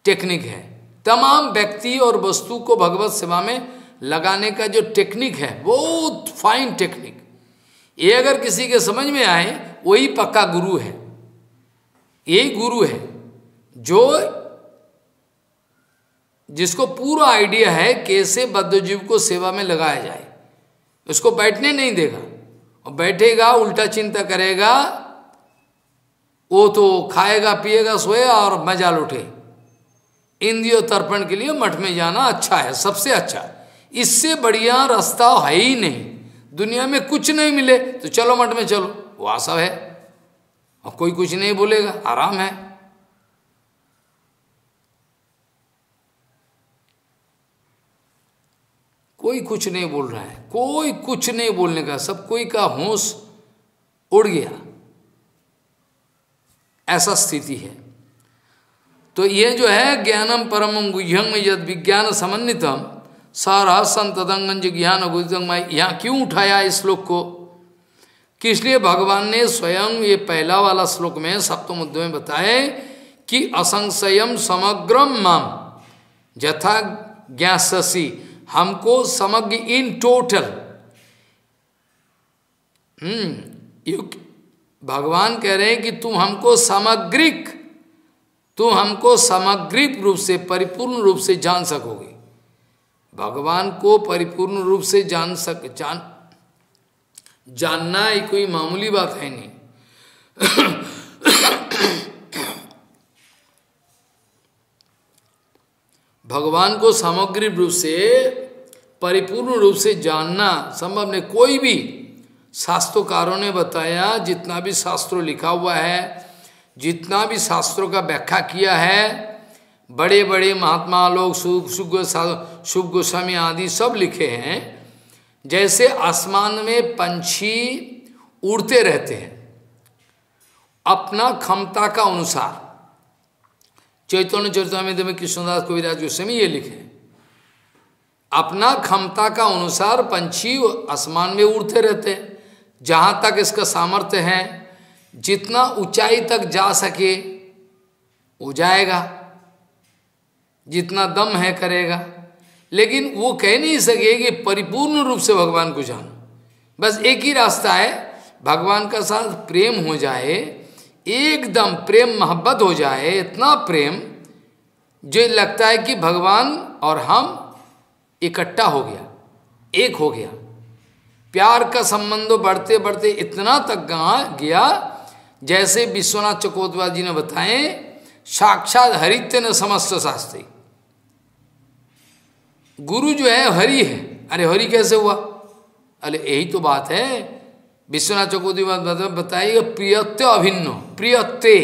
टेक्निक है। तमाम व्यक्ति और वस्तु को भगवत सेवा में लगाने का जो टेक्निक है, बहुत फाइन टेक्निक, ये अगर किसी के समझ में आए, वही पक्का गुरु है। यही गुरु है जो जिसको पूरा आइडिया है कैसे बद्धजीव को सेवा में लगाया जाए, उसको बैठने नहीं देगा, और बैठेगा उल्टा चिंता करेगा, वो तो खाएगा पिएगा सोएगा और मजा लुटे। इंद्रिय तर्पण के लिए मठ में जाना अच्छा है, सबसे अच्छा, इससे बढ़िया रास्ता है ही नहीं दुनिया में। कुछ नहीं मिले तो चलो मठ में चलो, वहाँ सब है और कोई कुछ नहीं बोलेगा, आराम है। कोई कुछ नहीं बोल रहा है, कोई कुछ नहीं बोलने का, सब कोई का होश उड़ गया, ऐसा स्थिति है। तो ये जो है ज्ञानम परमम गुह्यं में यद विज्ञान समन्वितम सारहसन तदंगंज ज्ञान गुह्यं में, यहाँ क्यों उठाया इस श्लोक को? कि इसलिए भगवान ने स्वयं ये पहला वाला श्लोक में सप्तम अध्याय में बताए कि असंशयम समग्रम माम यथा ज्ञास्यसि, हमको समग्र इन टोटल भगवान कह रहे हैं कि तुम हमको सामग्रिक रूप से परिपूर्ण रूप से जान सकोगे। भगवान को परिपूर्ण रूप से जानना ही कोई मामूली बात है नहीं। भगवान को सामग्री रूप से परिपूर्ण रूप से जानना संभव नहीं। कोई भी शास्त्रोकारों ने बताया, जितना भी शास्त्रों लिखा हुआ है, जितना भी शास्त्रों का व्याख्या किया है, बड़े बड़े महात्मा लोग शुभ गोस्वामी आदि सब लिखे हैं। जैसे आसमान में पंछी उड़ते रहते हैं अपना क्षमता का अनुसार, चैतन्य चरितामृत में कृष्णदास कविराज गोस्वामी ये लिखे, अपना क्षमता का अनुसार पंछी आसमान में उड़ते रहते हैं, जहाँ तक इसका सामर्थ्य है, जितना ऊंचाई तक जा सके वो जाएगा, जितना दम है करेगा, लेकिन वो कह नहीं सके कि परिपूर्ण रूप से भगवान को जानो। बस एक ही रास्ता है, भगवान का साथ प्रेम हो जाए, एकदम प्रेम मोहब्बत हो जाए, इतना प्रेम जो लगता है कि भगवान और हम इकट्ठा हो गया, एक हो गया। प्यार का संबंध बढ़ते बढ़ते इतना तक गया, जैसे विश्वनाथ चक्रवर्ती जी ने बताए, साक्षात हरित्य समस्त शास्त्री। गुरु जो है हरि है। अरे हरि कैसे हुआ? अरे यही तो बात है, विश्वनाथ चक्रवर्ती बात बताइए, प्रियत्य अभिन्न, प्रियते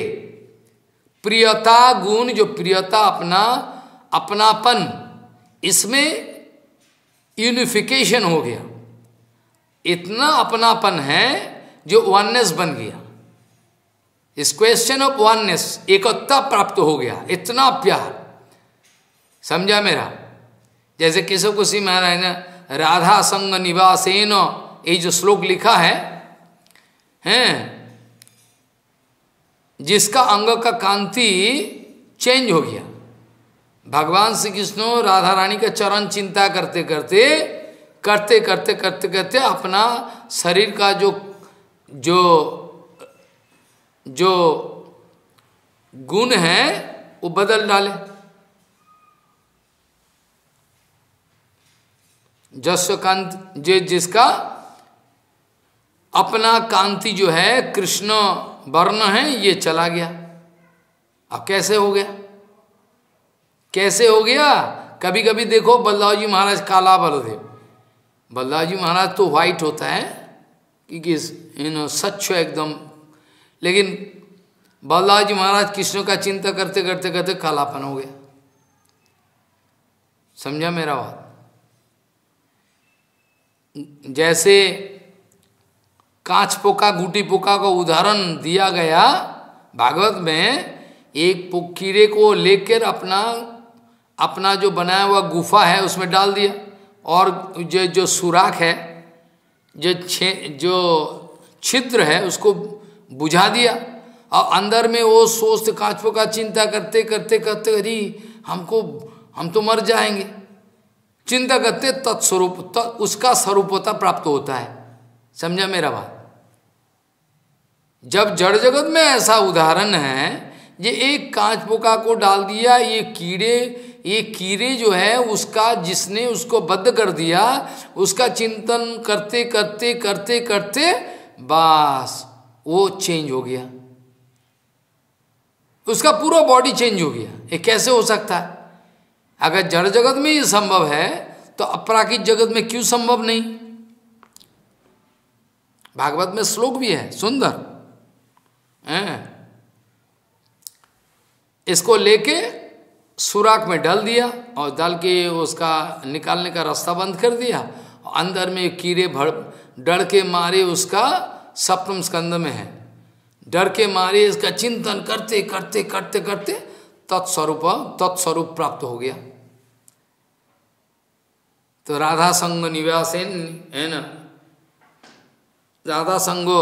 प्रियता गुण, जो प्रियता अपना अपनापन, इसमें यूनिफिकेशन हो गया, इतना अपनापन है जो वननेस बन गया, इस क्वेश्चन ऑफ वननेस, एकता प्राप्त हो गया, इतना प्यार, समझा मेरा? जैसे केशव गोस्वामी महाराज ने राधा संग निवासेन ये जो श्लोक लिखा है जिसका अंग का कांति चेंज हो गया। भगवान श्री कृष्ण राधा रानी का चरण चिंता करते करते अपना शरीर का जो जो जो गुण है वो बदल डाले। जस्व कांति जिसका अपना कांति जो है कृष्ण वर्ण है ये चला गया। अब कैसे हो गया, कैसे हो गया? कभी कभी देखो बल्लाव जी महाराज काला बलदेव, बल्लाव जी महाराज तो व्हाइट होता है क्योंकि सच एकदम, लेकिन बल्लाव जी महाराज कृष्ण का चिंता करते कालापन हो गया। समझा मेरा बात? जैसे कांच पोका गुटी पोका का उदाहरण दिया गया भागवत में, एक कीड़े को लेकर अपना जो बनाया हुआ गुफा है उसमें डाल दिया और जो सुराख है जो छिद्र है उसको बुझा दिया और अंदर में वो सोचते कांच पोका चिंता करते अरे हम तो मर जाएंगे, चिंता करते तत्स्वरूप उसका स्वरूपता प्राप्त होता है। समझा मेरा बात? जब जड़ जगत में ऐसा उदाहरण है, ये एक कांच पोका को डाल दिया, ये कीड़े जो है उसका, जिसने उसको बद्ध कर दिया, उसका चिंतन करते बस वो चेंज हो गया, उसका पूरा बॉडी चेंज हो गया। ये कैसे हो सकता है? अगर जड़ जगत में ये संभव है तो अपराकित जगत में क्यों संभव नहीं? भागवत में श्लोक भी है सुंदर है। इसको लेके सुराख में डाल दिया और डाल के उसका निकालने का रास्ता बंद कर दिया। अंदर में कीड़े डर के मारे, उसका सप्तम स्कंद में है, डर के मारे इसका चिंतन करते तत्स्वरूप प्राप्त हो गया। तो राधा संग निवासेन है ना, राधा संगो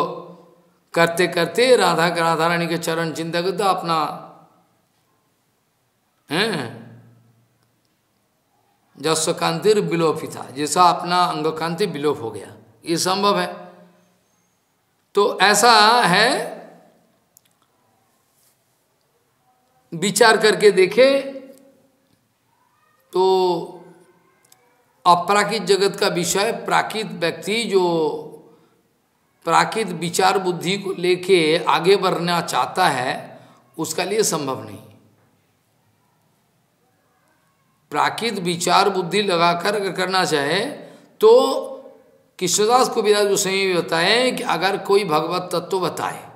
करते राधा रानी के चरण चिंता करते अपना है जस्व कांतिर विलोप था, जैसा अपना अंग कांति विलोप हो गया। ये संभव है। तो ऐसा है, विचार करके देखे तो अपराकित जगत का विषय, प्राकृत व्यक्ति जो प्राकृत विचार बुद्धि को लेके आगे बढ़ना चाहता है उसका लिए संभव नहीं। प्राकृत विचार बुद्धि लगाकर अगर करना चाहे तो कृष्णदास कविराज गोस्वामी भी बताएं कि अगर कोई भगवत तत्व बताए,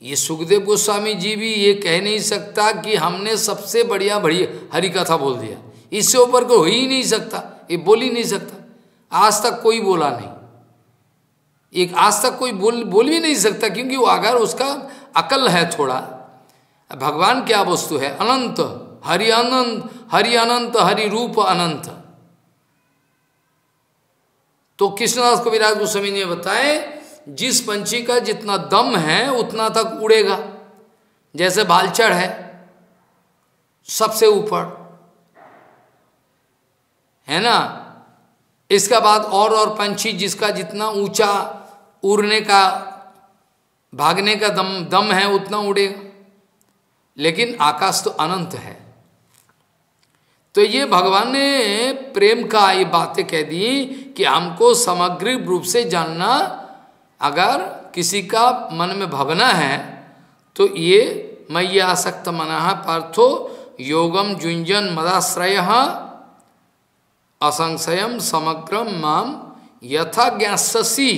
ये सुखदेव गोस्वामी जी भी ये कह नहीं सकता कि हमने सबसे बढ़िया हरिकथा बोल दिया, इससे ऊपर को हो ही नहीं सकता, ये बोल ही नहीं सकता। आज तक कोई बोला नहीं, एक आज तक कोई बोल भी नहीं सकता, क्योंकि वो अगर उसका अकल है थोड़ा, भगवान क्या वस्तु है, अनंत हरि अनंत हरि अनंत हरि रूप अनंत। तो कृष्णदास कविराज गोस्वामी ने बताए जिस पंछी का जितना दम है उतना तक उड़ेगा। जैसे भालचढ़ है सबसे ऊपर है ना, इसका बाद और पंछी जिसका जितना ऊंचा उड़ने का भागने का दम है उतना उड़ेगा, लेकिन आकाश तो अनंत है। तो ये भगवान ने प्रेम का ये बातें कह दी कि हमको समग्र रूप से जानना, अगर किसी का मन में भावना है तो ये मय्या आसक्त मनः पार्थो योगम जुंजन मदाश्रयः असंशयम समग्रम माम यथा ज्ञास्यसि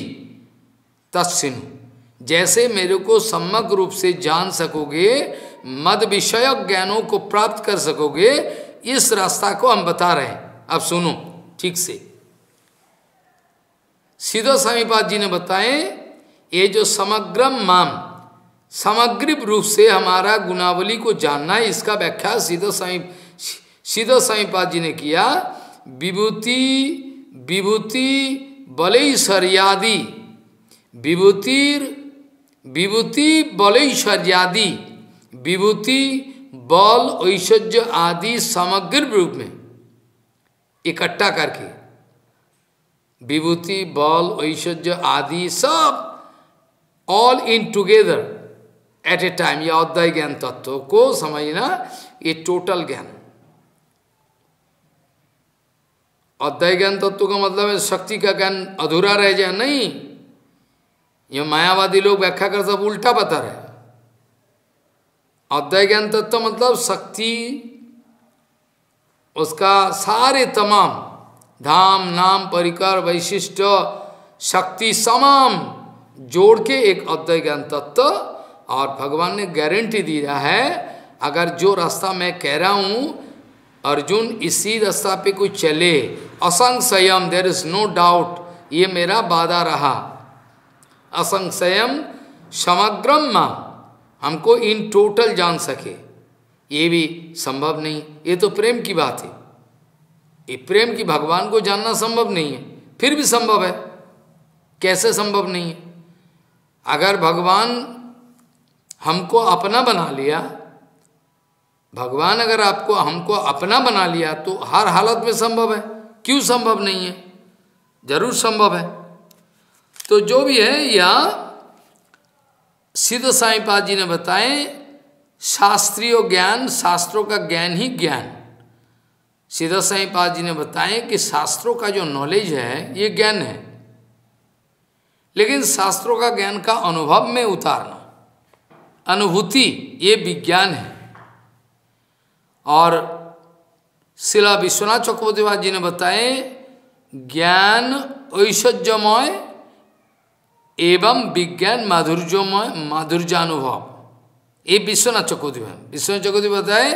तत्सिनु। जैसे मेरे को समग्र रूप से जान सकोगे, मद विषयक ज्ञानों को प्राप्त कर सकोगे, इस रास्ता को हम बता रहे हैं। अब सुनो ठीक से। सीधा स्वामी पाद जी ने बताए ये जो समग्रम माम, समग्र रूप से हमारा गुणावली को जानना, इसका व्याख्या सीधा स्वामी पाद जी ने किया। विभूति विभूति बलैश्वर्यादि विभूतिर विभूति बलैश्वर्यादि विभूति बल ऐश्वर्य आदि सामग्री रूप में इकट्ठा करके विभूति बल ऐश्वर्य आदि सब all in together at a time, या अध्याय ज्ञान तत्व को समझना, ये टोटल ज्ञान। अध्याय ज्ञान तत्व का मतलब है शक्ति का ज्ञान अधूरा रह जाए नहीं, ये मायावादी लोग व्याख्या कर सब उल्टा बता रहे। अध्याय ज्ञान तत्व मतलब शक्ति, उसका सारे तमाम धाम नाम परिकर वैशिष्ट शक्ति समाम जोड़ के एक अद्वैत ज्ञान तत्व। और भगवान ने गारंटी दिया है अगर जो रास्ता मैं कह रहा हूँ अर्जुन इसी रास्ता पे कोई चले असंशयम, देर इज नो डाउट, ये मेरा वादा रहा। असंशयम समग्रम मां, हमको इन टोटल जान सके, ये भी संभव नहीं। ये तो प्रेम की बात है, ये प्रेम की भगवान को जानना संभव नहीं है, फिर भी संभव है। कैसे संभव नहीं है? अगर भगवान हमको अपना बना लिया, भगवान अगर आपको हमको अपना बना लिया तो हर हालत में संभव है, क्यों संभव नहीं है? जरूर संभव है। तो जो भी है, या सिद्ध साईंपाद जी ने बताए शास्त्रीय ज्ञान, शास्त्रों का ज्ञान ही ज्ञान। सिद्ध साईंपाद जी ने बताए कि शास्त्रों का जो नॉलेज है ये ज्ञान है, लेकिन शास्त्रों का ज्ञान का अनुभव में उतारना, अनुभूति, ये विज्ञान है। और शिला विश्वनाथ चक्रवर्ती जी ने बताए ज्ञान ऐश्वर्यमय एवं विज्ञान माधुर्यमय माधुर्यानुभव, ये विश्वनाथ चक्रवर्ती। विश्वनाथ चक्रवर्ती बताए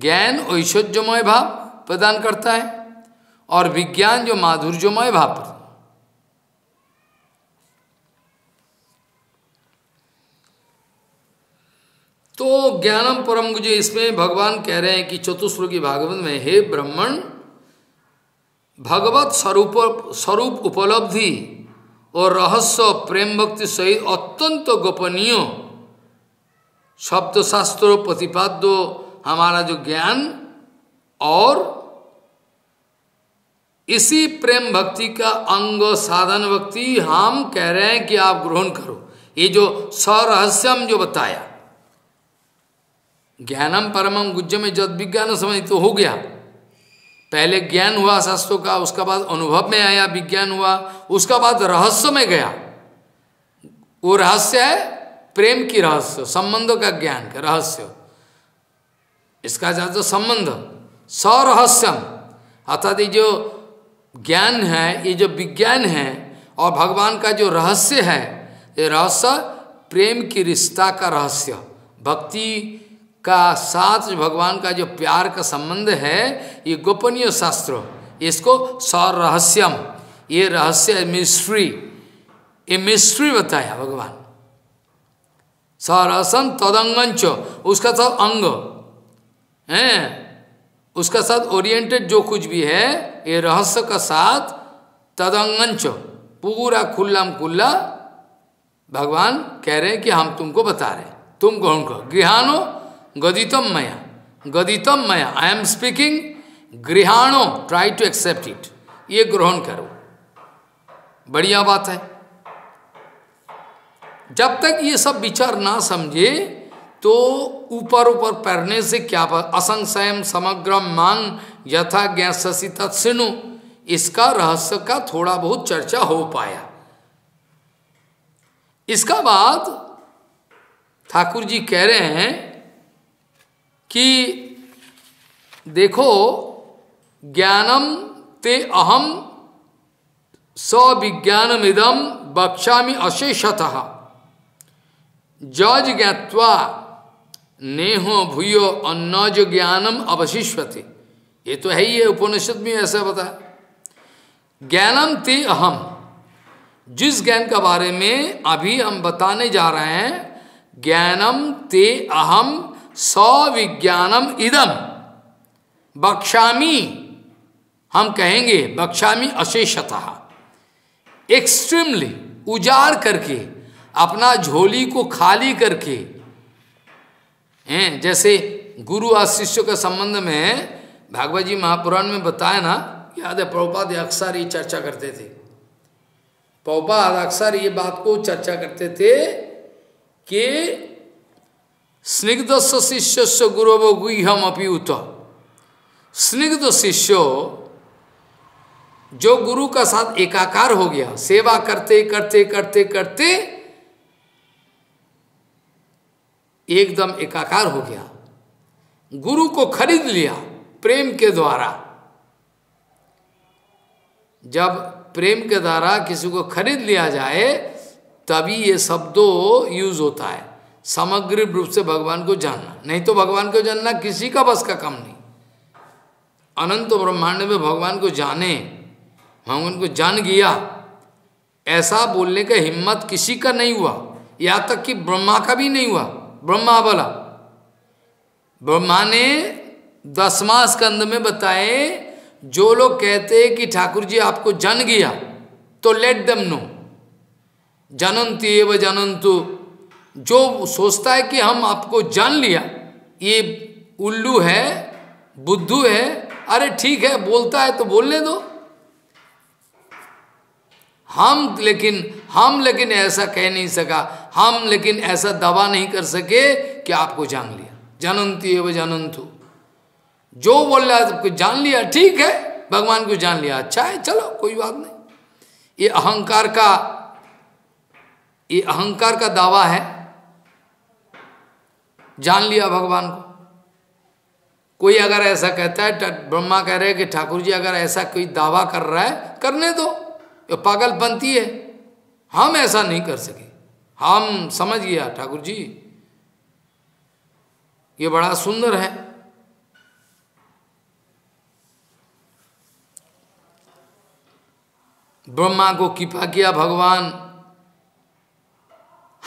ज्ञान ऐश्वर्यमय भाव प्रदान करता है और विज्ञान जो माधुर्यमय भाव। तो ज्ञानम परम गुजे, इसमें भगवान कह रहे हैं कि चतुश्लोकी भागवत में, हे ब्राह्मण, भगवत स्वरूप उपलब्धि और रहस्य प्रेम भक्ति सहित अत्यंत गोपनीय शब्दशास्त्र प्रतिपाद्य हमारा जो ज्ञान, और इसी प्रेम भक्ति का अंग साधन भक्ति, हम कह रहे हैं कि आप ग्रहण करो। ये जो सरहस्यम जो बताया, ज्ञानम परमम गुज्ज में जब विज्ञान समझ तो हो गया, पहले ज्ञान हुआ शास्त्रों का, उसका बाद अनुभव में आया विज्ञान हुआ, उसका बाद रहस्य में गया। वो रहस्य है प्रेम की रहस्य, संबंधों का ज्ञान का रहस्य, इसका जो संबंध स्वरहस्यम, अर्थात ये जो ज्ञान है, ये जो विज्ञान है, और भगवान का जो रहस्य है, ये रहस्य प्रेम की रिश्ता का रहस्य, भक्ति का साथ भगवान का जो प्यार का संबंध है, ये गोपनीय शास्त्र, इसको सरहस्यम, ये रहस्य मिस्ट्री, ये मिस्ट्री बताया भगवान। सरहस्यम तदंगंच, उसका सब अंग है, उसका साथ ओरिएंटेड जो कुछ भी है, ये रहस्य का साथ तदंगंच, पूरा खुल्ला खुल्ला भगवान कह रहे हैं कि हम तुमको बता रहे, तुम ग्रहण करो। गृहानो गदितम मया, गदितम मया, आई एम स्पीकिंग, गृहाणो, ट्राई टू एक्सेप्ट इट, ये ग्रहण करो। बढ़िया बात है। जब तक ये सब विचार ना समझे तो ऊपर ऊपर पढ़ने से क्या, असंशयम समग्रम मांग यथा ज्ञास्यसि तत्सिनु, इसका रहस्य का थोड़ा बहुत चर्चा हो पाया। इसका बाद ठाकुर जी कह रहे हैं कि देखो, ज्ञानम ते अहम सविज्ञानमिदम वक्ष्यामि अशेषतः यज् ज्ञात्वा नेहो भूयो अन्नज ज्ञानम अवशिष्यते। ये तो है ही है, उपनिषद में ऐसा बताया। ज्ञानम ते अहम, जिस ज्ञान के बारे में अभी हम बताने जा रहे हैं, ज्ञानम ते अहम सविज्ञानम इदम बक्षामी, हम कहेंगे बक्षामी अशेषतः, एक्सट्रीमली उजाड़ करके, अपना झोली को खाली करके हैं। जैसे गुरु और शिष्य के संबंध में भागवत जी महापुराण में बताया ना, याद है प्रभुपाद अक्सर ये चर्चा करते थे, प्रभुपाद अक्सर ये बात को चर्चा करते थे कि स्निग्धस्य शिष्यस्य गुरवो गुह्यम अपि उत। स्निग्ध शिष्य जो गुरु का साथ एकाकार हो गया, सेवा करते करते करते करते एकदम एकाकार हो गया, गुरु को खरीद लिया प्रेम के द्वारा। जब प्रेम के द्वारा किसी को खरीद लिया जाए तभी ये शब्दों यूज होता है, समग्र रूप से भगवान को जानना। नहीं तो भगवान को जानना किसी का बस का काम नहीं। अनंत ब्रह्मांड में भगवान को जाने, भगवान को जान गया ऐसा बोलने का हिम्मत किसी का नहीं हुआ, यहाँ तक कि ब्रह्मा का भी नहीं हुआ। ब्रह्मा बोला, ब्रह्मा ने 10वां स्कंद में बताए, जो लोग कहते कि ठाकुर जी आपको जान गया तो लेट देम नो, जानंती एव जानंतु। जो सोचता है कि हम आपको जान लिया, ये उल्लू है, बुद्धू है। अरे ठीक है, बोलता है तो बोलने दो। हम लेकिन ऐसा कह नहीं सका, हम लेकिन ऐसा दावा नहीं कर सके कि आपको जान लिया। जानंती एव जानंतु, जो बोल रहा है सबको जान लिया, ठीक है भगवान को जान लिया, अच्छा है, चलो कोई बात नहीं। ये अहंकार का, ये अहंकार का दावा है, जान लिया भगवान को। कोई अगर ऐसा कहता है, ब्रह्मा कह रहे हैं कि ठाकुर जी अगर ऐसा कोई दावा कर रहा है करने दो, ये पागलपंती है, हम ऐसा नहीं कर सके, हम समझ गया ठाकुर जी ये बड़ा सुंदर है। ब्रह्मा को कृपा किया भगवान,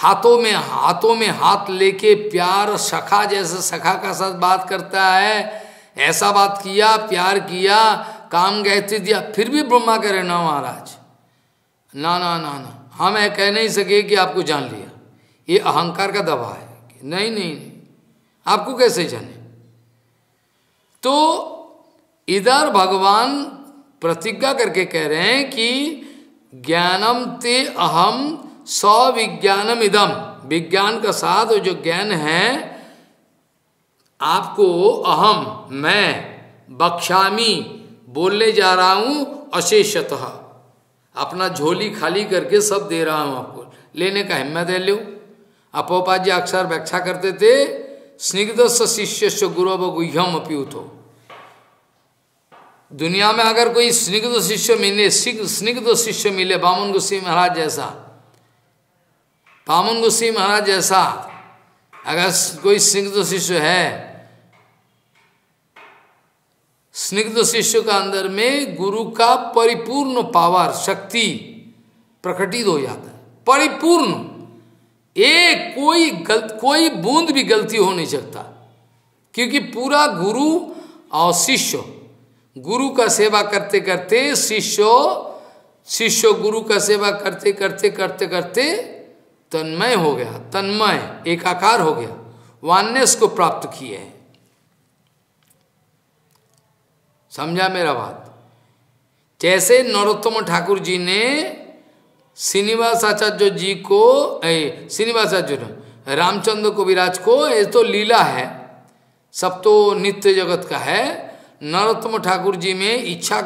हाथों में हाथ लेके प्यार, सखा जैसे सखा का साथ बात करता है ऐसा बात किया, प्यार किया, काम गहते दिया। फिर भी ब्रह्मा कह रहे ना महाराज, ना ना ना ना, हम ये कह नहीं सके कि आपको जान लिया। ये अहंकार का दवा है, नहीं नहीं आपको कैसे जाने। तो इधर भगवान प्रतिज्ञा करके कह रहे हैं कि ज्ञानम ते अहम सविज्ञानम इदम, विज्ञान का साथ जो ज्ञान है आपको, अहम मैं, बख्शामी बोलने जा रहा हूं, अशेषतः अपना झोली खाली करके सब दे रहा हूं आपको, लेने का हिम्मत है लो। अपोपा जी अक्सर व्याख्या करते थे, स्निग्ध शिष्य गुरु गुह्यम अप्यूत। दुनिया में अगर कोई स्निग्ध शिष्य मिले, स्निग्ध शिष्य मिले बामन गुशी महाराज जैसा, बामन गुशी महाराज जैसा अगर कोई स्निग्ध शिष्य है, स्निग्ध शिष्य का अंदर में गुरु का परिपूर्ण पावर, शक्ति प्रकटित हो जाता है, परिपूर्ण। एक कोई बूंद भी गलती हो नहीं सकता, क्योंकि पूरा गुरु और शिष्य, गुरु का सेवा करते करते शिष्य, शिष्य गुरु का सेवा करते करते करते करते तन्मय हो गया, तन्मय एकाकार हो गया, वाननेस को प्राप्त किए हैं। समझा मेरा बात? जैसे नरोत्तम ठाकुर जी ने श्रीनिवास आचार्य जी को, श्रीनिवास आचार्य रामचंद्र कविराज को, ये तो लीला है, सब तो नित्य जगत का है। नरोत्तम ठाकुर जी में इच्छा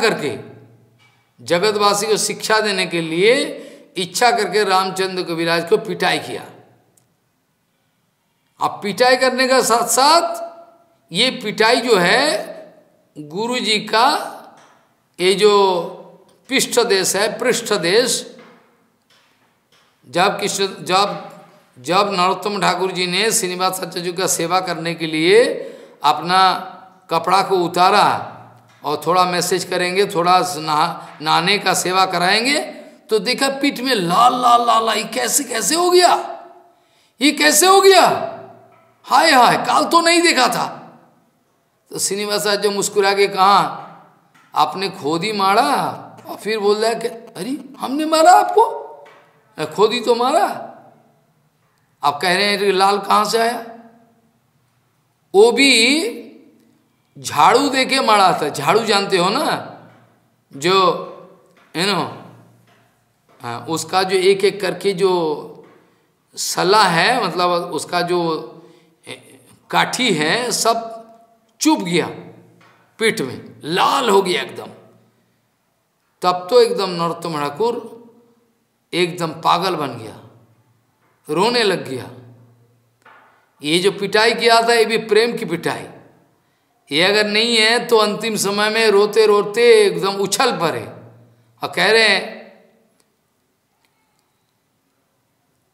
करके जगतवासी को शिक्षा देने के लिए इच्छा करके रामचंद्र कविराज को पिटाई किया। अब पिटाई करने का साथ साथ ये पिटाई जो है गुरु जी का, ये जो पृष्ठ देश है, पृष्ठ देश, जब नरोत्तम ठाकुर जी ने श्रीनिवास आचार्य जी का सेवा करने के लिए अपना कपड़ा को उतारा और थोड़ा मैसेज करेंगे, थोड़ा नहाने का सेवा कराएंगे, तो देखा पीठ में लाल लाल लाल, ये कैसे हो गया, ये कैसे हो गया, हाय हाय काल तो नहीं देखा था, तो श्रीनिवासाचार्य मुस्कुरा के कहा, आपने खुद ही मारा? और फिर बोल रहा है कि अरे हमने मारा आपको, खुद ही तो मारा, आप कह रहे हैं लाल कहाँ से आया? वो भी झाड़ू देके मारा था। झाड़ू जानते हो ना, जो यू नो, हाँ, उसका जो एक एक करके जो सला है, मतलब उसका जो काठी है सब चुभ गया पीठ में, लाल हो गया एकदम। तब तो एकदम नरोत्तम ठाकुर एकदम पागल बन गया, रोने लग गया। ये जो पिटाई किया था ये भी प्रेम की पिटाई, ये अगर नहीं है तो अंतिम समय में रोते रोते एकदम उछल पड़े और कह रहे हैं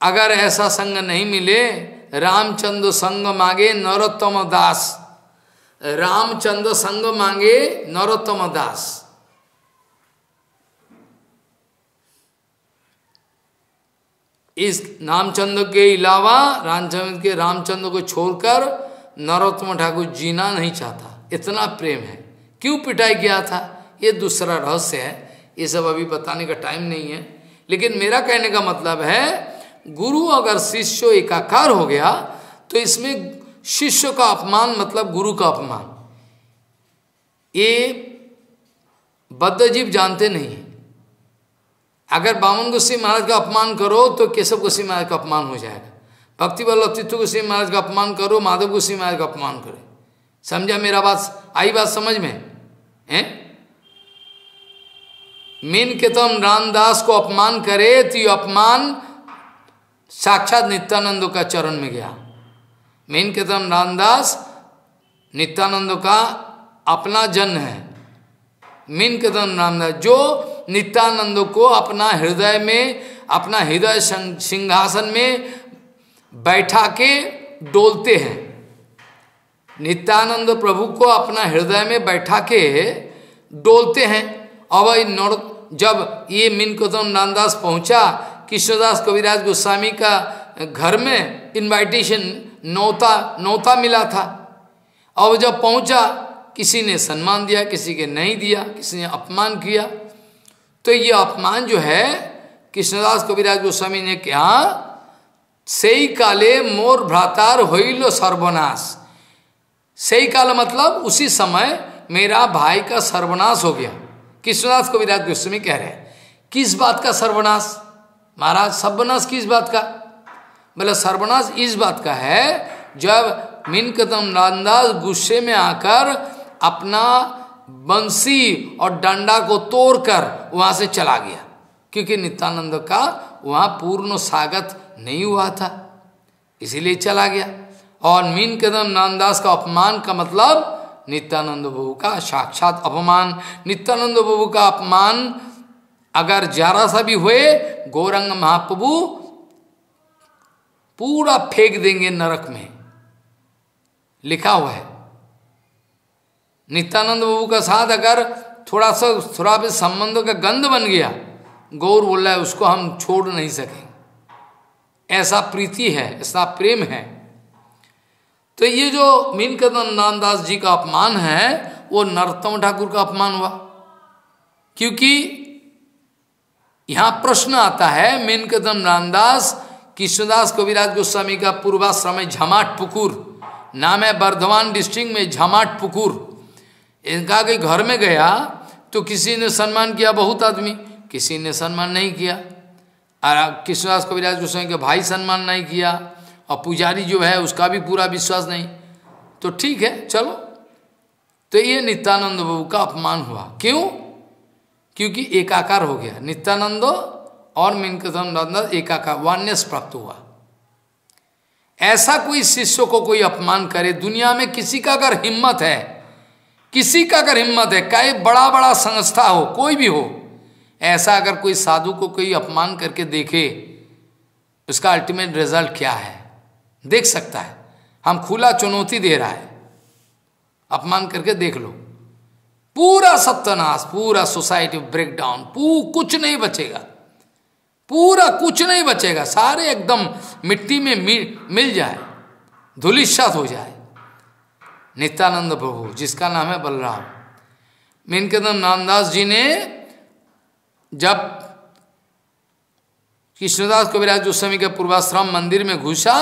अगर ऐसा संग नहीं मिले, रामचंद्र संग मांगे नरोत्तम दास, रामचंद्र संग मांगे नरोत्तम दास। इस रामचंद्र के अलावा रामचंद्र को छोड़कर नरोत्तम ठाकुर जीना नहीं चाहता, इतना प्रेम है। क्यों पिटाई किया था ये दूसरा रहस्य है, ये सब अभी बताने का टाइम नहीं है। लेकिन मेरा कहने का मतलब है गुरु अगर शिष्य एकाकार हो गया तो इसमें शिष्य का अपमान मतलब गुरु का अपमान, ये बद्धजीव जानते नहीं। अगर बामन गुशी महाराज का अपमान करो तो केशव गुशी महाराज का अपमान हो जाएगा, भक्ति वल्लभ गुशी महाराज का अपमान करो माधव गुशी महाराज का अपमान करो। समझा मेरा बात? आई बात समझ में? हैं? मीनकेतन रामदास को अपमान करे तो ये अपमान साक्षात नित्यानंद का चरण में गया। मीनकेतन रामदास नित्यानंद का अपना जन है। मीनकेतन रामदास जो नित्यानंद को अपना हृदय में, अपना हृदय सिंहासन में बैठा के डोलते हैं, नित्यानंद प्रभु को अपना हृदय में बैठा के डोलते हैं। और जब ये मीनकेतन रामदास पहुंचा कृष्णदास कविराज गोस्वामी का घर में, इनविटेशन नौता मिला था, और जब पहुंचा किसी ने सम्मान दिया, किसी के नहीं दिया, किसी ने अपमान किया। तो ये अपमान जो है कृष्णदास कविराज गोस्वामी ने कहा, सेई काले मोर भ्रातार होइलो सर्वनाश, सेई काल मतलब उसी समय मेरा भाई का सर्वनाश हो गया। कृष्णदास कविराज गोस्वामी कह रहे हैं किस बात का सर्वनाश महाराज? सर्वनाश किस बात का? मतलब सर्वनाश इस बात का है जब मीनकेतन रामदास गुस्से में आकर अपना बंसी और डंडा को तोड़कर वहां से चला गया, क्योंकि नित्यानंद का वहां पूर्ण स्वागत नहीं हुआ था, इसीलिए चला गया। और मीनकेतन रामदास का अपमान का मतलब नित्यानंद प्रभु का साक्षात अपमान। नित्यानंद प्रभु का अपमान अगर जरा सा भी हुए गौरंग महाप्रभु पूरा फेंक देंगे नरक में, लिखा हुआ है। नित्यानंद प्रभु का साथ अगर थोड़ा भी संबंधों का गंध बन गया, गौर बोल रहा है उसको हम छोड़ नहीं सकें, ऐसा प्रीति है, ऐसा प्रेम है। तो ये जो मीनकेतन रामदास जी का अपमान है वो नरोत्तम ठाकुर का अपमान हुआ, क्योंकि यहाँ प्रश्न आता है मीनकेतन रामदास कृष्णदास कविराज गोस्वामी का पूर्वाश्रम है झमाट पुकुर, नाम है बर्धमान डिस्ट्रिक्ट में झमाट पुकुर। इनका के घर में गया तो किसी ने सम्मान किया, बहुत आदमी, किसी ने सम्मान नहीं किया। और कृष्णदास कविराज गोस्वामी के भाई सम्मान नहीं किया, और पुजारी जो है उसका भी पूरा विश्वास नहीं। तो ठीक है चलो, तो ये नित्यानंद प्रभु का अपमान हुआ। क्यों? क्योंकि एकाकार हो गया, नित्यानंद और मीनकेतन रामदास एकाकार वान्यस प्राप्त हुआ। ऐसा कोई शिष्य को कोई अपमान करे दुनिया में, किसी का अगर हिम्मत है, किसी का अगर हिम्मत है, कई बड़ा बड़ा संस्था हो, कोई भी हो, ऐसा अगर कोई साधु को कोई अपमान करके देखे उसका अल्टीमेट रिजल्ट क्या है देख सकता है। हम खुला चुनौती दे रहा है, अपमान करके देख लो, पूरा सत्यानाश, पूरा सोसाइटी ब्रेकडाउन, कुछ नहीं बचेगा, पूरा कुछ नहीं बचेगा, सारे एकदम मिट्टी में मिल जाए, धूलिसात हो जाए। नित्यानंद प्रभु जिसका नाम है बलराम। मीनकेतन रामदास जी ने जब कृष्णदास कविराज गोस्वामी के पूर्वाश्रम मंदिर में घुसा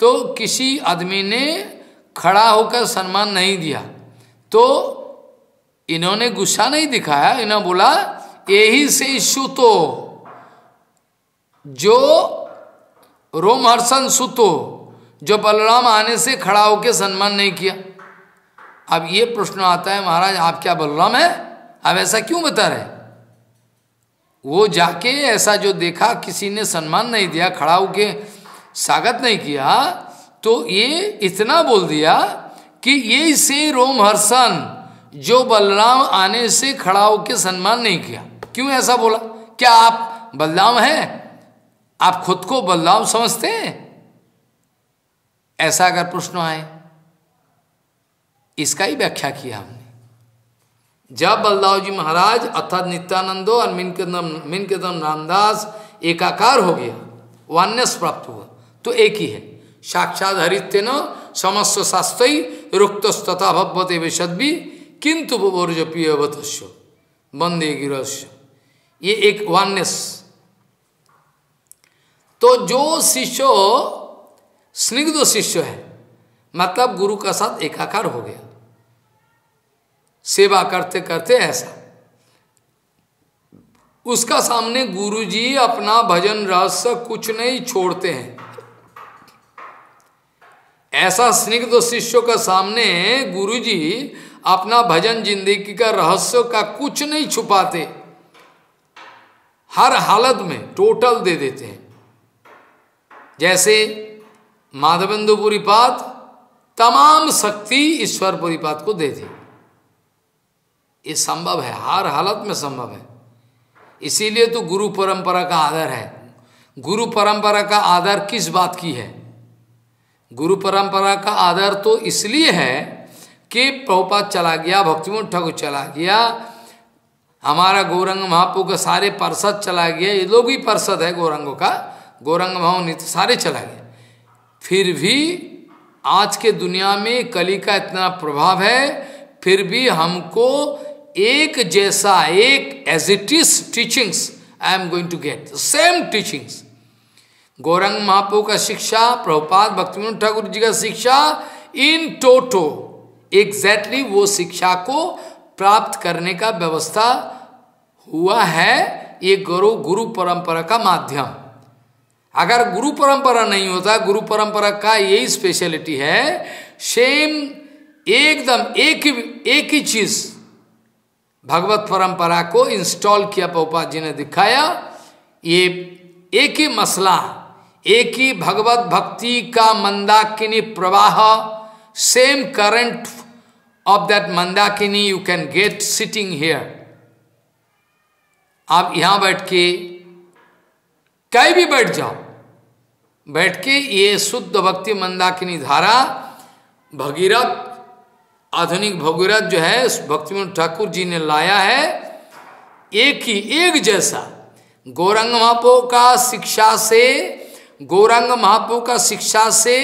तो किसी आदमी ने खड़ा होकर सम्मान नहीं दिया, तो इन्होंने गुस्सा नहीं दिखाया, इन्होंने बोला यही से सुतो जो रोमहर्षण सुतो जो बलराम आने से खड़ा होकर सम्मान नहीं किया। अब ये प्रश्न आता है, महाराज आप क्या बलराम है? आप ऐसा क्यों बता रहे? वो जाके ऐसा जो देखा किसी ने सम्मान नहीं दिया, खड़ा होके स्वागत नहीं किया, तो ये इतना बोल दिया कि ये से रोमहर्षण जो बलराम आने से खड़ा होकर सम्मान नहीं किया। क्यों ऐसा बोला? क्या आप बलराम हैं? आप खुद को बलराम समझते हैं? ऐसा अगर प्रश्न आए, इसका ही व्याख्या किया हमने। जब बलराम जी महाराज अर्थात नित्यानंदो और मीनकेतन रामदास एकाकार हो गया, वान्यस प्राप्त हुआ, तो एक ही है। साक्षात हरित्य न समस्त शास्त्र रुक्तस्तता भगवते विशद्वी किंतु वर्जपीय वतस्य बंदे गिरस्य, ये एक वान्यस। तो जो शिष्य स्निग्ध शिष्य है, मतलब गुरु का साथ एकाकार हो गया, सेवा करते करते ऐसा उसका सामने गुरुजी अपना भजन रहस्य कुछ नहीं छोड़ते हैं। ऐसा स्निग्ध शिष्यों का सामने गुरुजी अपना भजन जिंदगी का रहस्य का कुछ नहीं छुपाते, हर हालत में टोटल दे देते हैं। जैसे माधवेंदु परिपाद तमाम शक्ति ईश्वर परिपाद को दे दी, ये संभव है, हर हालत में संभव है। इसीलिए तो गुरु परंपरा का आदर है। गुरु परंपरा का आदर किस बात की है? गुरु परंपरा का आदर तो इसलिए है कि प्रभुपाद चला गया, भक्तिविनोद ठाकुर चला गया, हमारा गौरंग महापू का सारे पार्षद चला गया, ये लोग भी पार्षद है गौरंगों का, गौरंग भाव नित्य सारे चला गया। फिर भी आज के दुनिया में कली का इतना प्रभाव है, फिर भी हमको एक जैसा एक as it is teachings I am going to get same teachings. Gauranga महापू का शिक्षा, प्रभुपाद भक्तिविनोद ठाकुर जी का शिक्षा, इन टोटो एग्जैक्टली वो शिक्षा को प्राप्त करने का व्यवस्था हुआ है। ये गुरु परंपरा का माध्यम। अगर गुरु परंपरा नहीं होता, गुरु परंपरा का यही स्पेशलिटी है, सेम एकदम एक ही चीज भगवत परंपरा को इंस्टॉल किया प्रभुपाद जी ने, दिखाया। ये एक ही मसला, एक ही भगवत भक्ति का मंदाकिनी प्रवाह, same current of that मंदाकिनी you can get sitting here. आप यहां बैठ के कहीं भी बैठ जाओ, बैठ के ये शुद्ध भक्ति मंदाकिनी धारा भगीरथ, आधुनिक भगीरथ जो है भक्तिविनोद ठाकुर जी ने लाया है, एक ही एक जैसा। गौरंग महापो का शिक्षा से, गौरंग महापो का शिक्षा से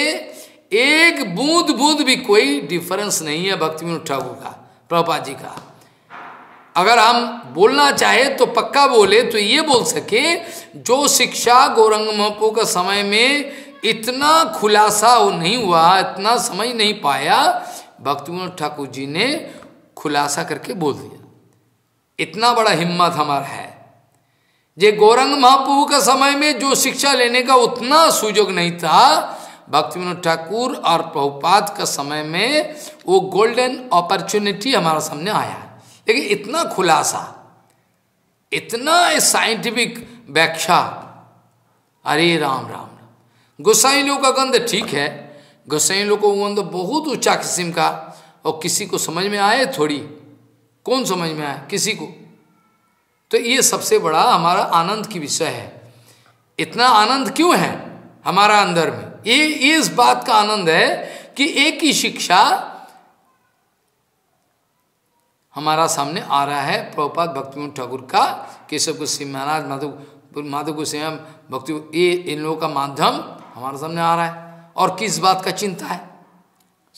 एक बूंद बूंद भी कोई डिफरेंस नहीं है भक्तिविनोद ठाकुर का, प्रभुपाद जी का। अगर हम बोलना चाहे तो पक्का बोले तो ये बोल सके, जो शिक्षा गौरंग महापो के समय में इतना खुलासा नहीं हुआ, इतना समझ नहीं पाया, भक्तिविनोद ठाकुर जी ने खुलासा करके बोल दिया। इतना बड़ा हिम्मत हमारा है। जे गौरंग महापो के समय में जो शिक्षा लेने का उतना सुयोग नहीं था, भक्तिविनोद ठाकुर और प्रभुपाद का समय में वो गोल्डन अपॉर्चुनिटी हमारे सामने आया। लेकिन इतना खुलासा, इतना साइंटिफिक व्याख्या, अरे राम राम। गोसाई लोग का गंध ठीक है, गोसाई लोग को गंध बहुत ऊंचा किस्म का, और किसी को समझ में आए थोड़ी, कौन समझ में आए किसी को। तो ये सबसे बड़ा हमारा आनंद की विषय है। इतना आनंद क्यों है हमारा अंदर में? ये इस बात का आनंद है कि एक ही शिक्षा हमारा सामने आ रहा है, प्रभुपाद भक्तिविनोद ठाकुर का, केशव गोस्वामी महाराज, माधव गोस्वामी भक्ति, ये इन लोगों का माध्यम हमारे सामने आ रहा है। और किस बात का चिंता है?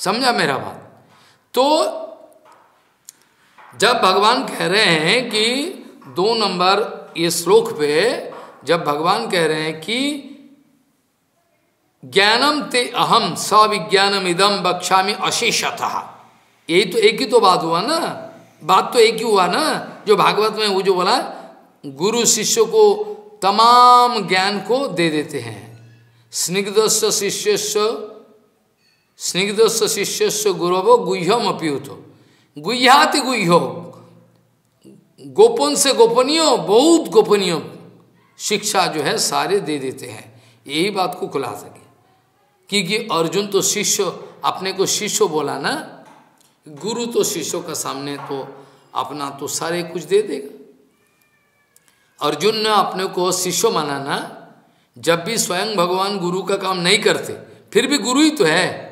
समझा मेरा बात? तो जब भगवान कह रहे हैं कि 2 नंबर ये श्लोक पे जब भगवान कह रहे हैं कि ज्ञानम ते अहम सविज्ञानम इदम बक्षामि अशेषतः, यही तो एक ही तो बात हुआ ना, बात तो एक ही हुआ ना जो भागवत में वो जो बोला गुरु शिष्य को तमाम ज्ञान को दे देते हैं, स्निग्धस्य शिष्यस्य गुरवो गुह्यम अप्युतो गुह्याति गुह्यो, गोपन से गोपनीय बहुत गोपनीय शिक्षा जो है सारे दे देते हैं। यही बात को खुला सके क्योंकि अर्जुन तो शिष्य अपने को शिष्य बोला ना, गुरु तो शिष्यों का सामने तो अपना तो सारे कुछ दे देगा। अर्जुन ने अपने को शिष्य मानाना, जब भी स्वयं भगवान गुरु का काम नहीं करते फिर भी गुरु ही तो है,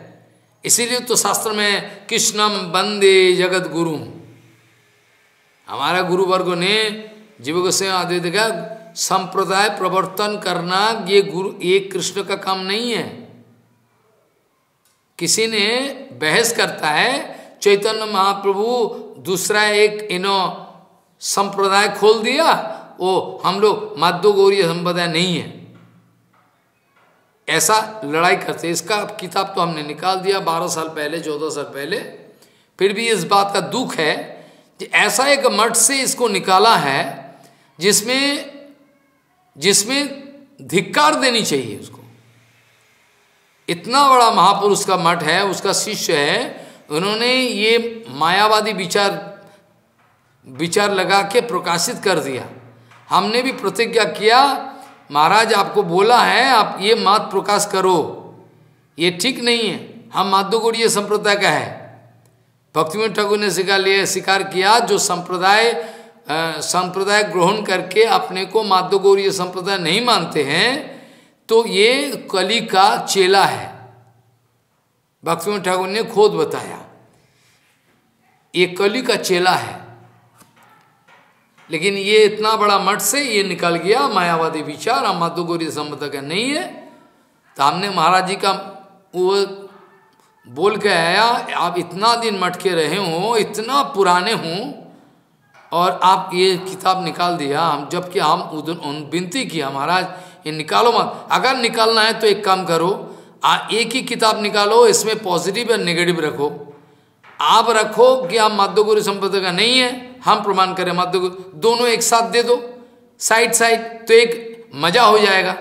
इसीलिए तो शास्त्र में कृष्णम वंदे जगत गुरु, हमारा गुरुवर्ग ने जीव गोस्वामी आदि देखा संप्रदाय प्रवर्तन करना, ये गुरु ये कृष्ण का काम नहीं है। किसी ने बहस करता है चैतन्य महाप्रभु दूसरा एक इनो संप्रदाय खोल दिया, वो हम लोग माधव गौरी संप्रदाय नहीं है, ऐसा लड़ाई करते। इसका किताब तो हमने निकाल दिया 12 साल पहले 14 साल पहले, फिर भी इस बात का दुख है कि ऐसा एक मठ से इसको निकाला है जिसमें धिक्कार देनी चाहिए उसको। इतना बड़ा महापुरुष का मठ है, उसका शिष्य है, उन्होंने ये मायावादी विचार लगा के प्रकाशित कर दिया। हमने भी प्रतिज्ञा किया महाराज आपको बोला है आप ये मत प्रकाश करो, ये ठीक नहीं है, हम माधवगौड़ीय संप्रदाय का है। भक्तिविनोद ठाकुर ने स्वीकार किया, जो संप्रदाय ग्रहण करके अपने को माधवगौड़ीय संप्रदाय नहीं मानते हैं तो ये कली का चेला है। भक्तिविनोद ठाकुर ने खुद बताया ये कली का चेला है, लेकिन ये इतना बड़ा मठ से ये निकल गया मायावादी विचार, हम माधवगौड़ीय संप्रदाय का नहीं है। तो हमने महाराज जी का वो बोल के आया, आप इतना दिन मठ के रहे हो, इतना पुराने हों और आप ये किताब निकाल दिया। हम जबकि हम विनती किया महाराज ये निकालो मत, अगर निकालना है तो एक काम करो एक ही किताब निकालो, इसमें पॉजिटिव और नेगेटिव रखो। आप रखो कि आप माधवगौड़ीय संप्रदाय का नहीं है, हम प्रमाण करें माधवगौड़ीय, दोनों एक साथ दे दो साइड साइड तो एक मजा हो जाएगा।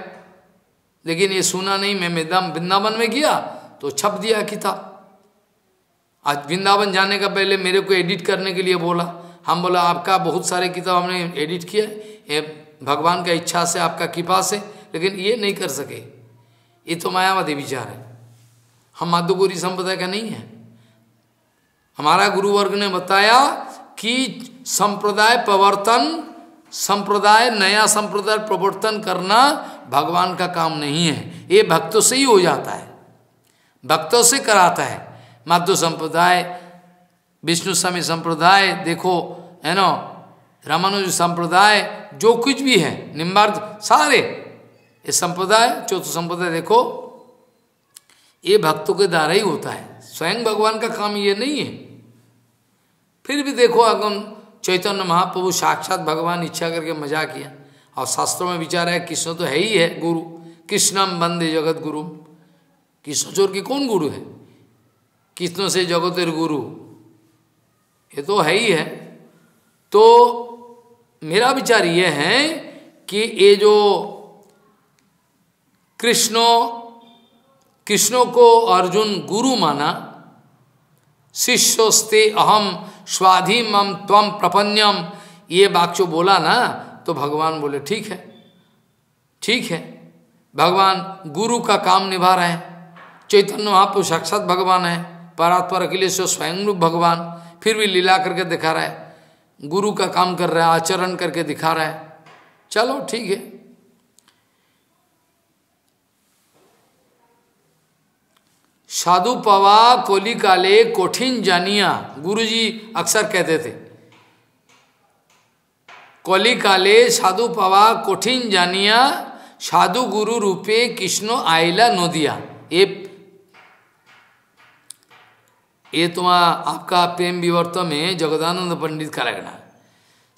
लेकिन ये सुना नहीं, मैं बिंदावन में गया तो छप दिया किताब। आज बिंदावन जाने का पहले मेरे को एडिट करने के लिए बोला, हम बोला आपका बहुत सारे किताब हमने एडिट किया है, भगवान का इच्छा से आपका कृपा से, लेकिन ये नहीं कर सके, ये तो मायावादी विचार है, हम माधवगौड़ीय संप्रदाय का नहीं है। हमारा गुरुवर्ग ने बताया कि संप्रदाय प्रवर्तन, संप्रदाय नया संप्रदाय प्रवर्तन करना भगवान का काम नहीं है, ये भक्तों से ही हो जाता है, भक्तों से कराता है। माधव संप्रदाय, विष्णु स्वामी संप्रदाय देखो है ना, रामानुज संप्रदाय, जो कुछ भी है निम्बार्थ सारे ये संप्रदाय, चौथा संप्रदाय देखो ये भक्तों के द्वारा ही होता है, स्वयं भगवान का काम ये नहीं है। फिर भी देखो अगम चैतन्य महाप्रभु साक्षात भगवान इच्छा करके मजा किया। और शास्त्रों में विचार है कृष्ण तो है ही है गुरु, कृष्णम वंदे जगत गुरु, कृष्ण छोड़ के कौन गुरु है, कृष्ण से जगतेर गुरु ये तो है ही है। तो मेरा विचार ये है कि ये जो कृष्णों को अर्जुन गुरु माना, शिष्योस्ते अहम स्वाधि मम त्वम प्रपन्यम ये वाक्य बोला ना, तो भगवान बोले ठीक है ठीक है, भगवान गुरु का काम निभा रहे हैं। चैतन्य महाप्रभु साक्षात भगवान है, परात्पर अखिलेश स्वयं रूप भगवान, फिर भी लीला करके दिखा रहा है, गुरु का काम कर रहा है, आचरण करके दिखा रहा है, चलो ठीक है। साधु पवा कोली काले कठिन जानिया, गुरुजी अक्सर कहते थे कोली काले साधु पवा कठिन जानिया साधु गुरु रूपे कृष्ण आइला नदिया। ये तुम्हारा आपका प्रेम विवर्त में जगदानंद पंडित का लगना,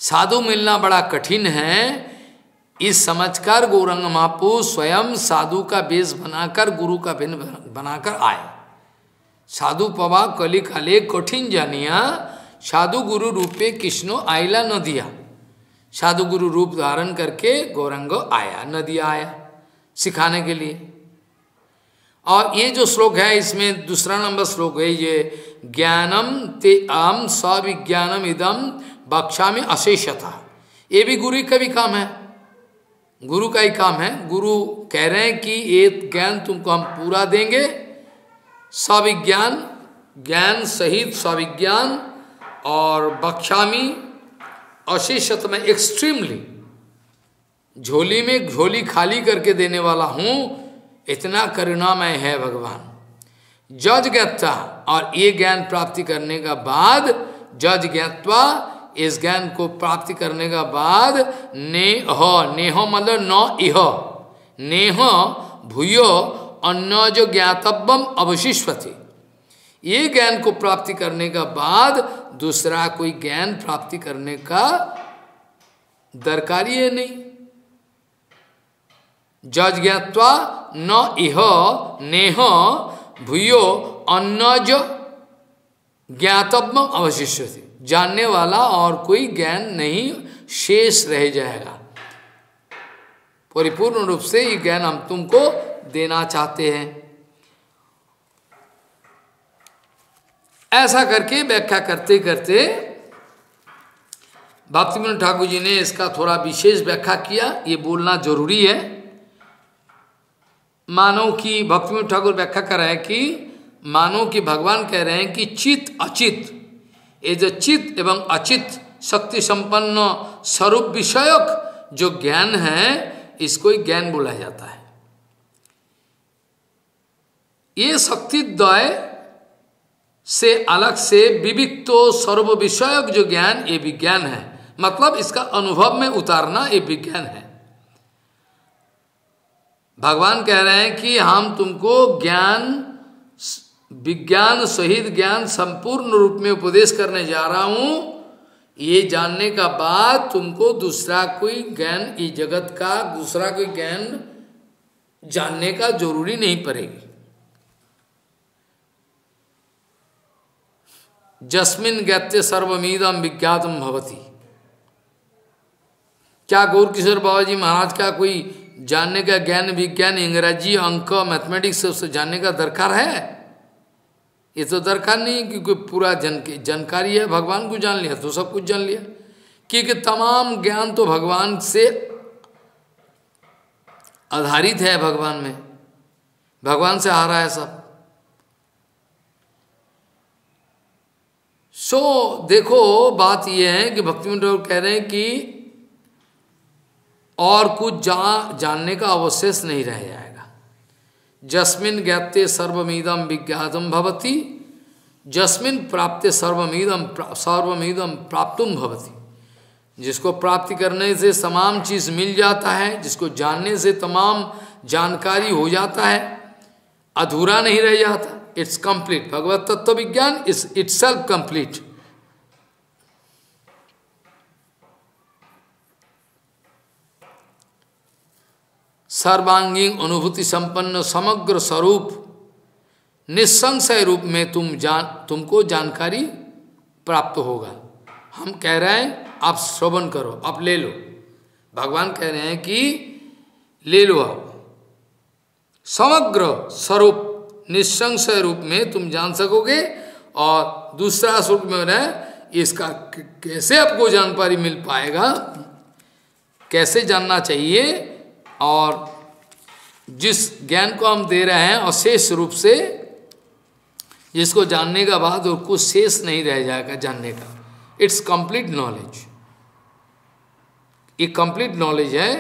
साधु मिलना बड़ा कठिन है, इस समझकर गौरंग महापू स्वयं साधु का वेश बनाकर गुरु का भिन्न बनाकर आए। साधु पवा कली काले कठिन जानिया, साधु गुरु रूपे कृष्णो आइला नदिया। साधु गुरु रूप धारण करके गौरंग आया, नदिया आया सिखाने के लिए। और ये जो श्लोक है इसमें दूसरा नंबर श्लोक है ये, ज्ञानम ते आम सविज्ञानम इदम बक्षा में अशेषता। ये भी गुरु का भी काम है, गुरु का ही काम है। गुरु कह रहे हैं कि ये ज्ञान तुमको हम पूरा देंगे, सविज्ञान ज्ञान सहित सविज्ञान, और बक्षामी अशेषत में एक्सट्रीमली, झोली में झोली खाली करके देने वाला हूँ, इतना करुणामय है भगवान। जज ज्ञाता, और ये ज्ञान प्राप्ति करने का बाद जज ज्ञात्वा, इस ज्ञान को प्राप्ति करने का बाद नेह, नेह मतलब न इह, नेह भूयो अन्य जो ज्ञातव्यम अवशिष्यते। ये ज्ञान को प्राप्ति करने का बाद दूसरा कोई ज्ञान प्राप्ति करने का दरकार ही नहीं। जज ज्ञात्वा न इह नेह भूयो अन्य जो ज्ञातव्यम अवशिष्यते, जानने वाला और कोई ज्ञान नहीं शेष रह जाएगा। परिपूर्ण रूप से ये ज्ञान हम तुमको देना चाहते हैं। ऐसा करके व्याख्या करते करते भक्तिविनोद ठाकुर जी ने इसका थोड़ा विशेष व्याख्या किया। ये बोलना जरूरी है, मानो कि भक्तिविनोद ठाकुर व्याख्या कर रहे हैं कि मानो कि भगवान कह रहे हैं कि चित अचित, ये जो चित एवं अचित शक्ति संपन्न स्वरूप विषयक जो ज्ञान है, इसको ही ज्ञान बोला जाता है। ये शक्ति द्वय से अलग से विविक्तो सर्व विषयक जो ज्ञान, ये विज्ञान है। मतलब इसका अनुभव में उतारना ये विज्ञान है। भगवान कह रहे हैं कि हम तुमको ज्ञान विज्ञान सहित ज्ञान संपूर्ण रूप में उपदेश करने जा रहा हूँ। ये जानने का बाद तुमको दूसरा कोई ज्ञान, इस जगत का दूसरा कोई ज्ञान जानने का जरूरी नहीं पड़ेगी। जस्मिन ज्ञाते सर्वमिदम विज्ञातम भवति। क्या गौर किशोर बाबा जी महाराज का कोई जानने का ज्ञान विज्ञान इंग्रजी अंक मैथमेटिक्स सबसे जानने का दरकार है? ये तो दरकार नहीं, क्योंकि पूरा जन की जानकारी है। भगवान को जान लिया तो सब कुछ जान लिया, क्योंकि तमाम ज्ञान तो भगवान से आधारित है, भगवान में, भगवान से आ रहा है सब। सो देखो बात यह है कि भक्तिविनोद ठाकुर कह रहे हैं कि और कुछ जानने का अवशेष नहीं रह जाएगा। जस्मिन ज्ञाते सर्वमिदम विज्ञातम भवति, जस्मिन प्राप्ते सर्वमिदम प्राप्तुम भवति। जिसको प्राप्ति करने से तमाम चीज़ मिल जाता है, जिसको जानने से तमाम जानकारी हो जाता है, अधूरा नहीं रह जाता। इट्स कंप्लीट, भगवत तत्व विज्ञान इज इटसेल्फ कंप्लीट। सर्वांगीण अनुभूति संपन्न समग्र स्वरूप निसंशय रूप में तुमको जानकारी प्राप्त होगा। हम कह रहे हैं आप श्रवण करो, आप ले लो। भगवान कह रहे हैं कि ले लो आप, समग्र स्वरूप निसंशय रूप में तुम जान सकोगे। और दूसरा श्लोक में है इसका कैसे आपको जानकारी मिल पाएगा, कैसे जानना चाहिए। और जिस ज्ञान को हम दे रहे हैं अशेष रूप से, जिसको जानने का बाद और कुछ शेष नहीं रह जाएगा जानने का, इट्स कंप्लीट नॉलेज। ये कंप्लीट नॉलेज है,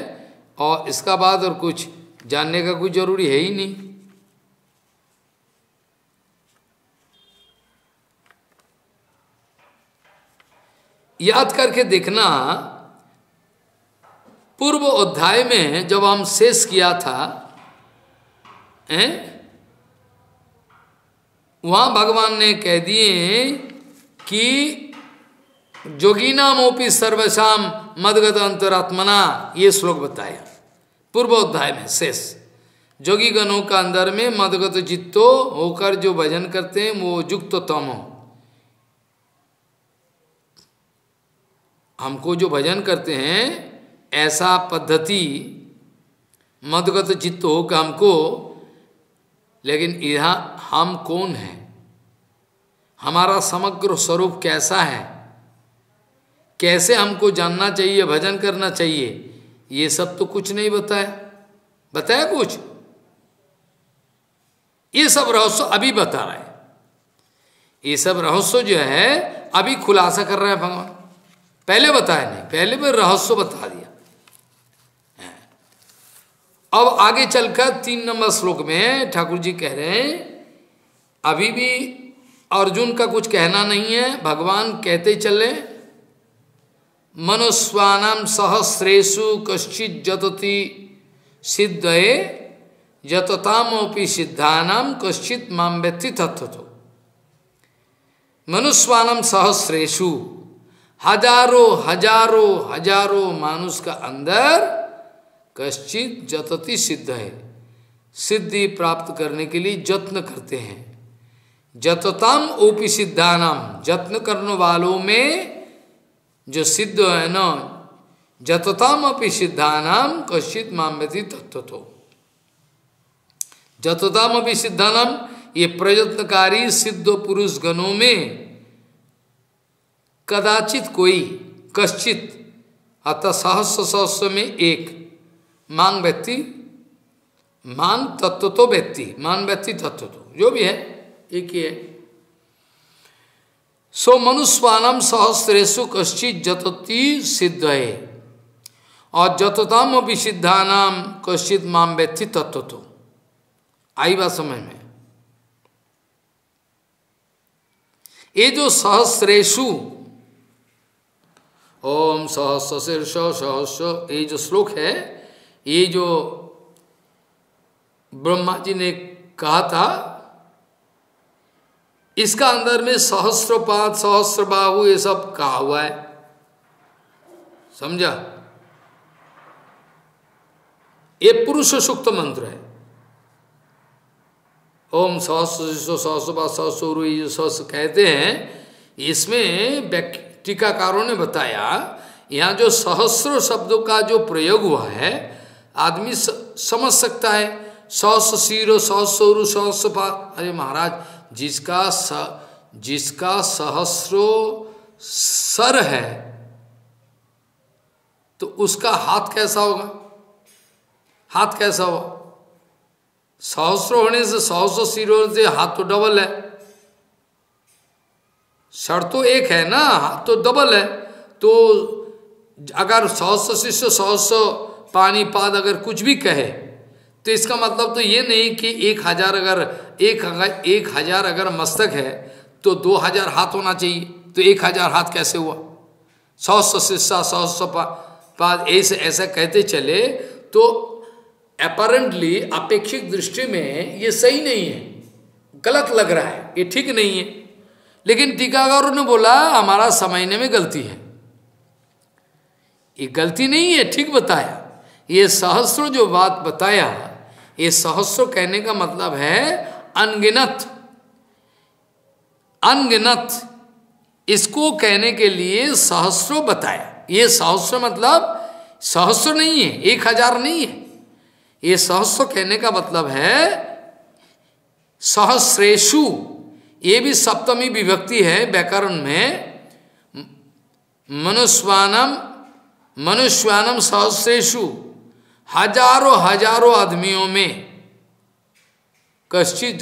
और इसका बाद और कुछ जानने का कोई जरूरी है ही नहीं। याद करके देखना, पूर्व अध्याय में जब हम शेष किया था वहां भगवान ने कह दिए कि जोगीनामोपि सर्वसाम मदगत अंतरात्मना, ये श्लोक बताया पूर्वोध्याय में शेष। जोगीगणों का अंदर में मदगत चित्तो होकर जो भजन करते हैं वो युक्ततम। हमको जो भजन करते हैं ऐसा पद्धति मदगत चित्त होकर हमको, लेकिन यहाँ हम कौन हैं, हमारा समग्र स्वरूप कैसा है, कैसे हमको जानना चाहिए, भजन करना चाहिए, ये सब तो कुछ नहीं बताया। बताया कुछ? ये सब रहस्य अभी बता रहा है, ये सब रहस्य जो है अभी खुलासा कर रहा है भगवान, पहले बताया नहीं, पहले में रहस्य बता दिया। अब आगे चलकर 3 नंबर श्लोक में ठाकुर जी कह रहे हैं, अभी भी अर्जुन का कुछ कहना नहीं है, भगवान कहते चले। मनुष्याणाम सहस्रेषु कश्चित् जतति सिद्धये जततामपि सिद्धानाम कश्चित् माम वेत्ति तत्त्वतो। मनुष्याणाम सहस्रेषु, हजारों हजारों हजारों मानुष का अंदर कश्चित जतति सिद्ध है, सिद्धि प्राप्त करने के लिए यत्न करते हैं। जतताम ओपि सिद्धानाम, यत्न करने वालों में जो सिद्ध है ना, जतताम अपि सिद्धानाम कश्चित मामति तत्त्वतो। जतताम अपि सिद्धानाम, ये प्रयत्नकारी सिद्ध पुरुष गणों में कदाचित कोई, कश्चित अतः सहस्र सहस्र में एक, मांग व्यक्ति, मांग तत्व तो व्यक्ति, मान व्यक्ति तत्व तो जो भी है एक ही है। सो मनुष्याणाम सहस्रेषु कश्चित जतति सिद्ध है और जतताम अपि सिद्धानाम कश्चित माम व्यक्ति तत्व तो। आई बात समझ में? ये जो सहस्रेषु, ओम सहस्रशीर्ष सहस्र, ये जो श्लोक है, ये जो ब्रह्मा जी ने कहा था, इसका अंदर में सहस्रपाद सहस्रबाहु ये सब कहा हुआ है, समझा? ये पुरुष सूक्त मंत्र है। ओम सहस्र सहस्रपाद सहस्र ये सहस्र कहते हैं, इसमें टीकाकारों ने बताया यहाँ जो सहस्र शब्दों का जो प्रयोग हुआ है, आदमी समझ सकता है सहस्र शीरो सहस्र सहस्र पा। अरे महाराज, जिसका सहस्रो सर है तो उसका हाथ कैसा होगा? हाथ कैसा हो? सहस्र होने से सहस्र शीरो से हाथ तो डबल है, सर तो एक है ना, हाथ तो डबल है। तो अगर सहस्र शिष्य सहस्र पानीपाद अगर कुछ भी कहे तो इसका मतलब तो ये नहीं कि 1000 अगर 1000 अगर मस्तक है तो 2000 हाथ होना चाहिए, तो 1000 हाथ कैसे हुआ? सहस्र शिष्य सहस्र पाद ऐसे ऐसा कहते चले तो अपरेंटली अपेक्षिक दृष्टि में ये सही नहीं है, गलत लग रहा है, ये ठीक नहीं है। लेकिन टीकाकारों ने बोला हमारा समझने में गलती है, ये गलती नहीं है, ठीक बताया। ये सहस्र जो बात बताया, ये सहस्र कहने का मतलब है अनगिनत, अनगिनत। इसको कहने के लिए सहस्र बताया। ये सहस्र मतलब सहस्र नहीं है, 1000 नहीं है। ये सहस्र कहने का मतलब है सहस्रेषु। ये भी सप्तमी विभक्ति है व्याकरण में। मनुष्यानम सहस्रेषु, हजारों हजारों आदमियों में कश्चित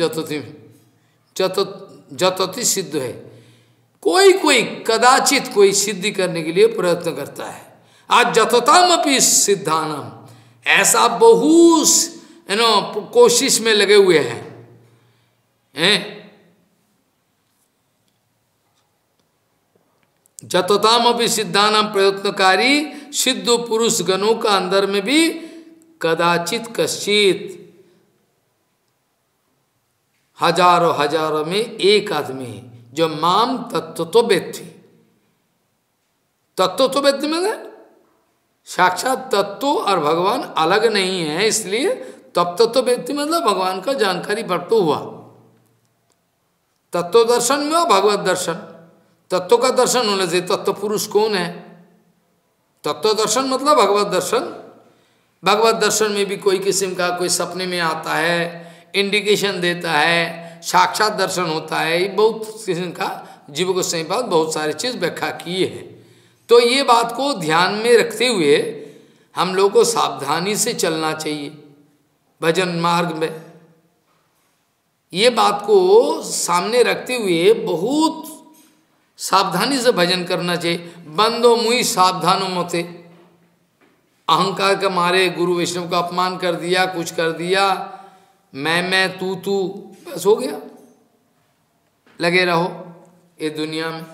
जतति सिद्ध है, कोई कदाचित कोई सिद्धि करने के लिए प्रयत्न करता है। आज जतताम अपि सिद्धानाम, ऐसा बहुत कोशिश में लगे हुए हैं। जतताम अपि सिद्धानाम, प्रयत्नकारी सिद्ध पुरुष गणों का अंदर में भी कदाचित कश्चित हजारों हजारों में एक आदमी जो माम तत्त्ववेत्ति, तत्त्ववेत्ति में साक्षात तत्व और भगवान अलग नहीं है, इसलिए तब तत्त्ववेत्ति मतलब भगवान का जानकारी प्राप्त हुआ। तत्व दर्शन में भगवत दर्शन, तत्व का दर्शन होने से तत्व पुरुष कौन है, तत्व दर्शन मतलब भगवत दर्शन। भगवत दर्शन में भी कोई किस्म का कोई सपने में आता है, इंडिकेशन देता है, साक्षात दर्शन होता है, ये बहुत किस्म का जीव गोस्वामी पाद बहुत सारी चीज़ व्याख्या की है। तो ये बात को ध्यान में रखते हुए हम लोग को सावधानी से चलना चाहिए भजन मार्ग में। ये बात को सामने रखते हुए बहुत सावधानी से भजन करना चाहिए। बंदो मुई सावधानो मते, अहंकार के मारे गुरु वैष्णव का अपमान कर दिया, कुछ कर दिया, मैं तू बस हो गया, लगे रहो ये दुनिया में।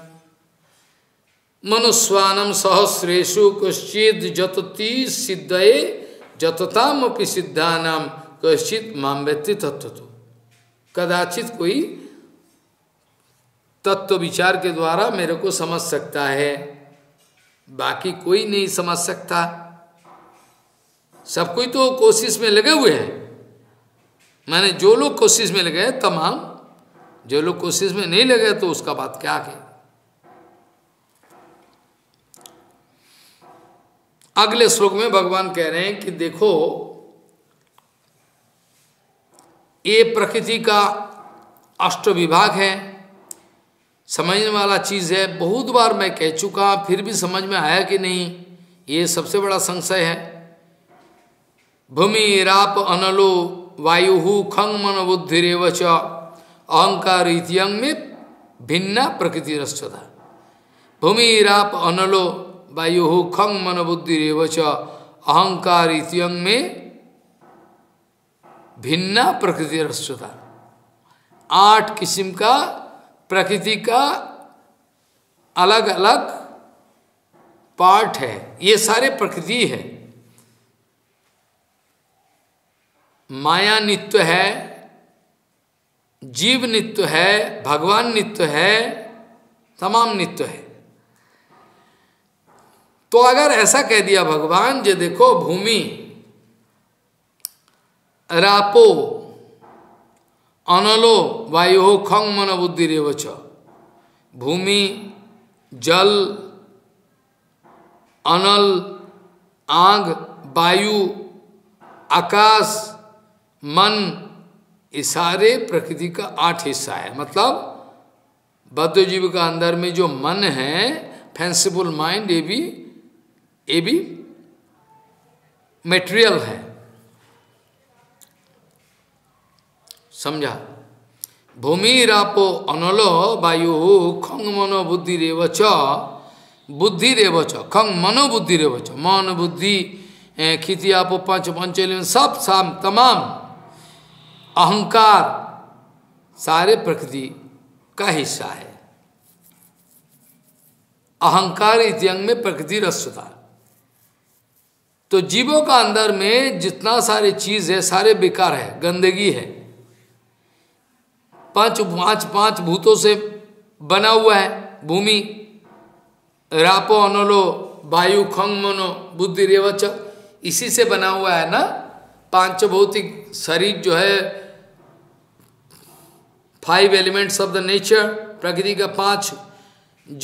मनुष्वानम सहस्रेशु कश्चित जतति सिद्धये जतताम अपि सिद्धानाम कश्चित मामवेत्ति तत्त्वतो। कदाचित कोई तत्व विचार के द्वारा मेरे को समझ सकता है, बाकी कोई नहीं समझ सकता। सब कोई तो कोशिश में लगे हुए हैं, मैंने जो लोग कोशिश में लगे हैं तमाम, जो लोग कोशिश में नहीं लगे तो उसका बात क्या है। अगले श्लोक में भगवान कह रहे हैं कि देखो ये प्रकृति का अष्ट विभाग है, समझने वाला चीज़ है। बहुत बार मैं कह चुका, फिर भी समझ में आया कि नहीं, ये सबसे बड़ा संशय है। भूमि राप अनलो वायुहु खंग मन बुद्धिरेव च अहंकार इत्यंग में भिन्ना प्रकृति रश्चता। भूमि राप अनलो वायुहु खंग मन बुद्धिरेव च अहंकार इत्यंग में भिन्ना प्रकृति रश्चता। 8 किस्म का प्रकृति का अलग अलग पार्ट है, ये सारे प्रकृति है। माया नित्य है, जीव नित्य है, भगवान नित्य है, तमाम नित्य है। तो अगर ऐसा कह दिया भगवान जो देखो भूमि रापो अनलो वायो खंग मन बुद्धि रेवच, भूमि जल अनल आग वायु आकाश मन, ये सारे प्रकृति का 8 हिस्सा है। मतलब बद्ध जीव का अंदर में जो मन है, फैंसिबल माइंड, ये भी मेटेरियल है। समझा? भूमि रापो अनलो वायु खंग मनो बुद्धि रेवच, बुद्धि रेवच खंग मनो बुद्धि रेवच, मन बुद्धि खिति आपो पंच पंचलियन सब साम तमाम अहंकार सारे प्रकृति का हिस्सा है। अहंकार इत्यंग में प्रकृति रसता। तो जीवों का अंदर में जितना सारे चीज है सारे बेकार है, गंदगी है, पांच भूतों से बना हुआ है। भूमि रापो अनलो वायु खंग मनो बुद्धि रेवच, इसी से बना हुआ है ना। पांच भौतिक शरीर जो है, 5 एलिमेंट्स ऑफ द नेचर, प्रकृति का 5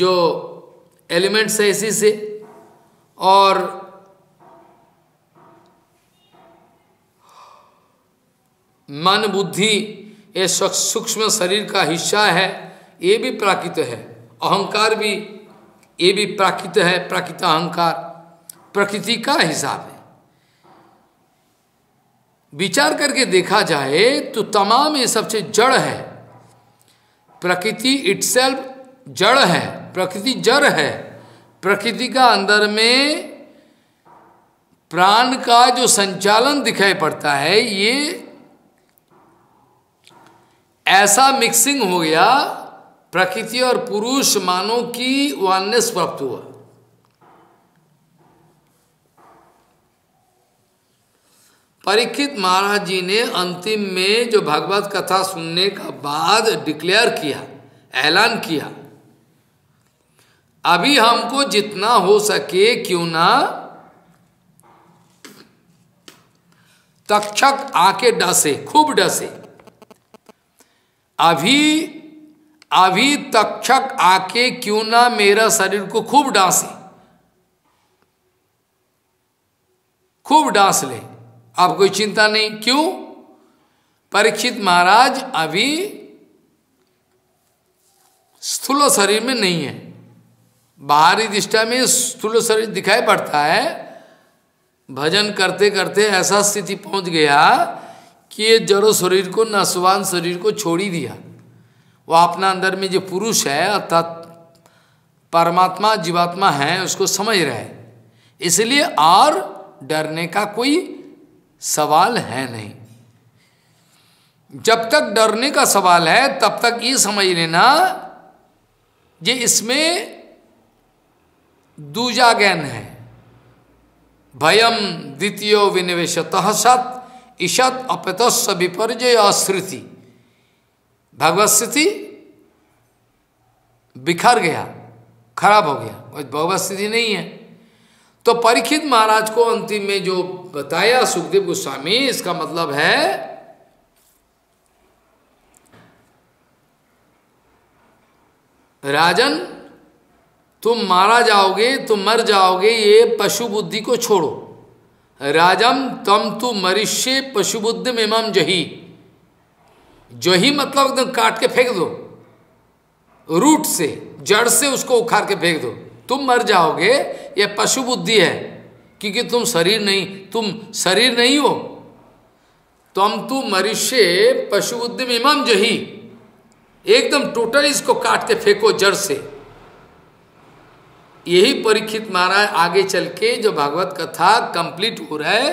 जो एलिमेंट्स है इसी से। और मन बुद्धि ये सूक्ष्म शरीर का हिस्सा है, ये भी प्राकृत है। अहंकार भी, ये भी प्राकृत है, प्राकृत अहंकार प्रकृति का हिसाब है। विचार करके देखा जाए तो तमाम ये सबसे जड़ है, प्रकृति इटसेल्फ जड़ है, प्रकृति जड़ है। प्रकृति का अंदर में प्राण का जो संचालन दिखाई पड़ता है, ये ऐसा मिक्सिंग हो गया, प्रकृति और पुरुष मानव की वाननेस प्राप्त हुआ। परीक्षित महाराज जी ने अंतिम में जो भागवत कथा सुनने का बाद डिक्लेयर किया, ऐलान किया, अभी हमको जितना हो सके क्यों ना तक्षक आके डसे, खूब डसे। अभी तक्षक आके क्यों ना मेरा शरीर को खूब डांसे, खूब डांस ले, आप कोई चिंता नहीं। क्यों? परीक्षित महाराज अभी स्थूल शरीर में नहीं है, बाहरी दृष्टि में स्थूल शरीर दिखाई पड़ता है। भजन करते करते ऐसा स्थिति पहुंच गया कि ये जड़ो शरीर को, नसवान शरीर को छोड़ ही दिया। वह अपना अंदर में जो पुरुष है अर्थात परमात्मा जीवात्मा है उसको समझ रहे, इसलिए और डरने का कोई सवाल है नहीं। जब तक डरने का सवाल है तब तक ये समझ लेना ये इसमें दूजा ज्ञान है। भयम द्वितीयो विनिवेशतः सत ईषत अपतस्व विपर्जय श्रुति, भगवत स्थिति बिखर गया, खराब हो गया, भगवत स्थिति नहीं है। तो परीक्षित महाराज को अंतिम में जो बताया सुखदेव गोस्वामी, इसका मतलब है राजन तुम मारा जाओगे, तुम मर जाओगे, ये पशु बुद्धि को छोड़ो। राजम तम तु मरिष्ये पशु बुद्धि मेमम जही, जो ही मतलब एकदम काट के फेंक दो, रूट से, जड़ से उसको उखाड़ के फेंक दो। तुम मर जाओगे, ये पशु बुद्धि है, क्योंकि तुम शरीर नहीं हो। तम तु मरिष्ये पशु बुद्धि मेमम जही, एकदम टोटल इसको काट के फेंको जड़ से। यही परीक्षित महाराज आगे चल के जो भागवत कथा कंप्लीट हो रहा है।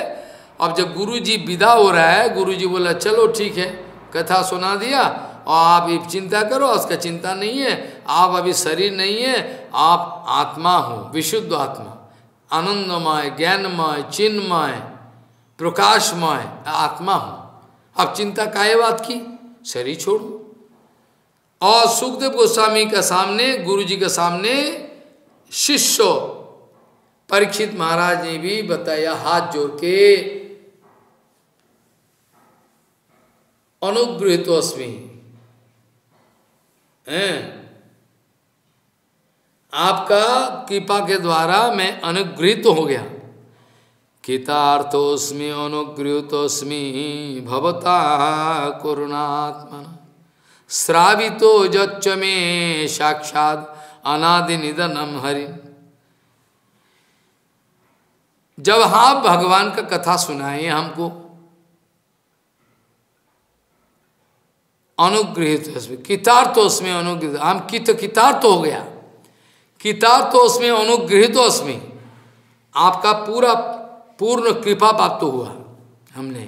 अब जब गुरुजी विदा हो रहा है, गुरुजी बोला चलो ठीक है, कथा सुना दिया और आप ये चिंता करो, उसका चिंता नहीं है, आप अभी शरीर नहीं है, आप आत्मा हो, विशुद्ध आत्मा, आनंदमय ज्ञानमय चिन्मय प्रकाशमय आत्मा हो। अब चिंता काहे बात की, शरीर छोड़ो। और सुखदेव गोस्वामी के सामने, गुरुजी के सामने शिष्य परीक्षित महाराज ने भी बताया हाथ जोड़ के, अनुगृहीतोस्मि, आपका कृपा के द्वारा मैं अनुगृहीत हो गया। कृतार्थोस्मि अनुगृहीतोस्मि भवता करुणात्मना श्रावितो यच्च मे साक्षात् अनादि निधनम हरि। जब आप हाँ भगवान का कथा सुनाए हमको, अनुगृहित कितार्थोस्मि अनुगृहित, हम कितार्थ हो गया, कितार्थोस्मि अनुगृहितोस्मि, आपका पूरा पूर्ण कृपा प्राप्त हुआ हमने।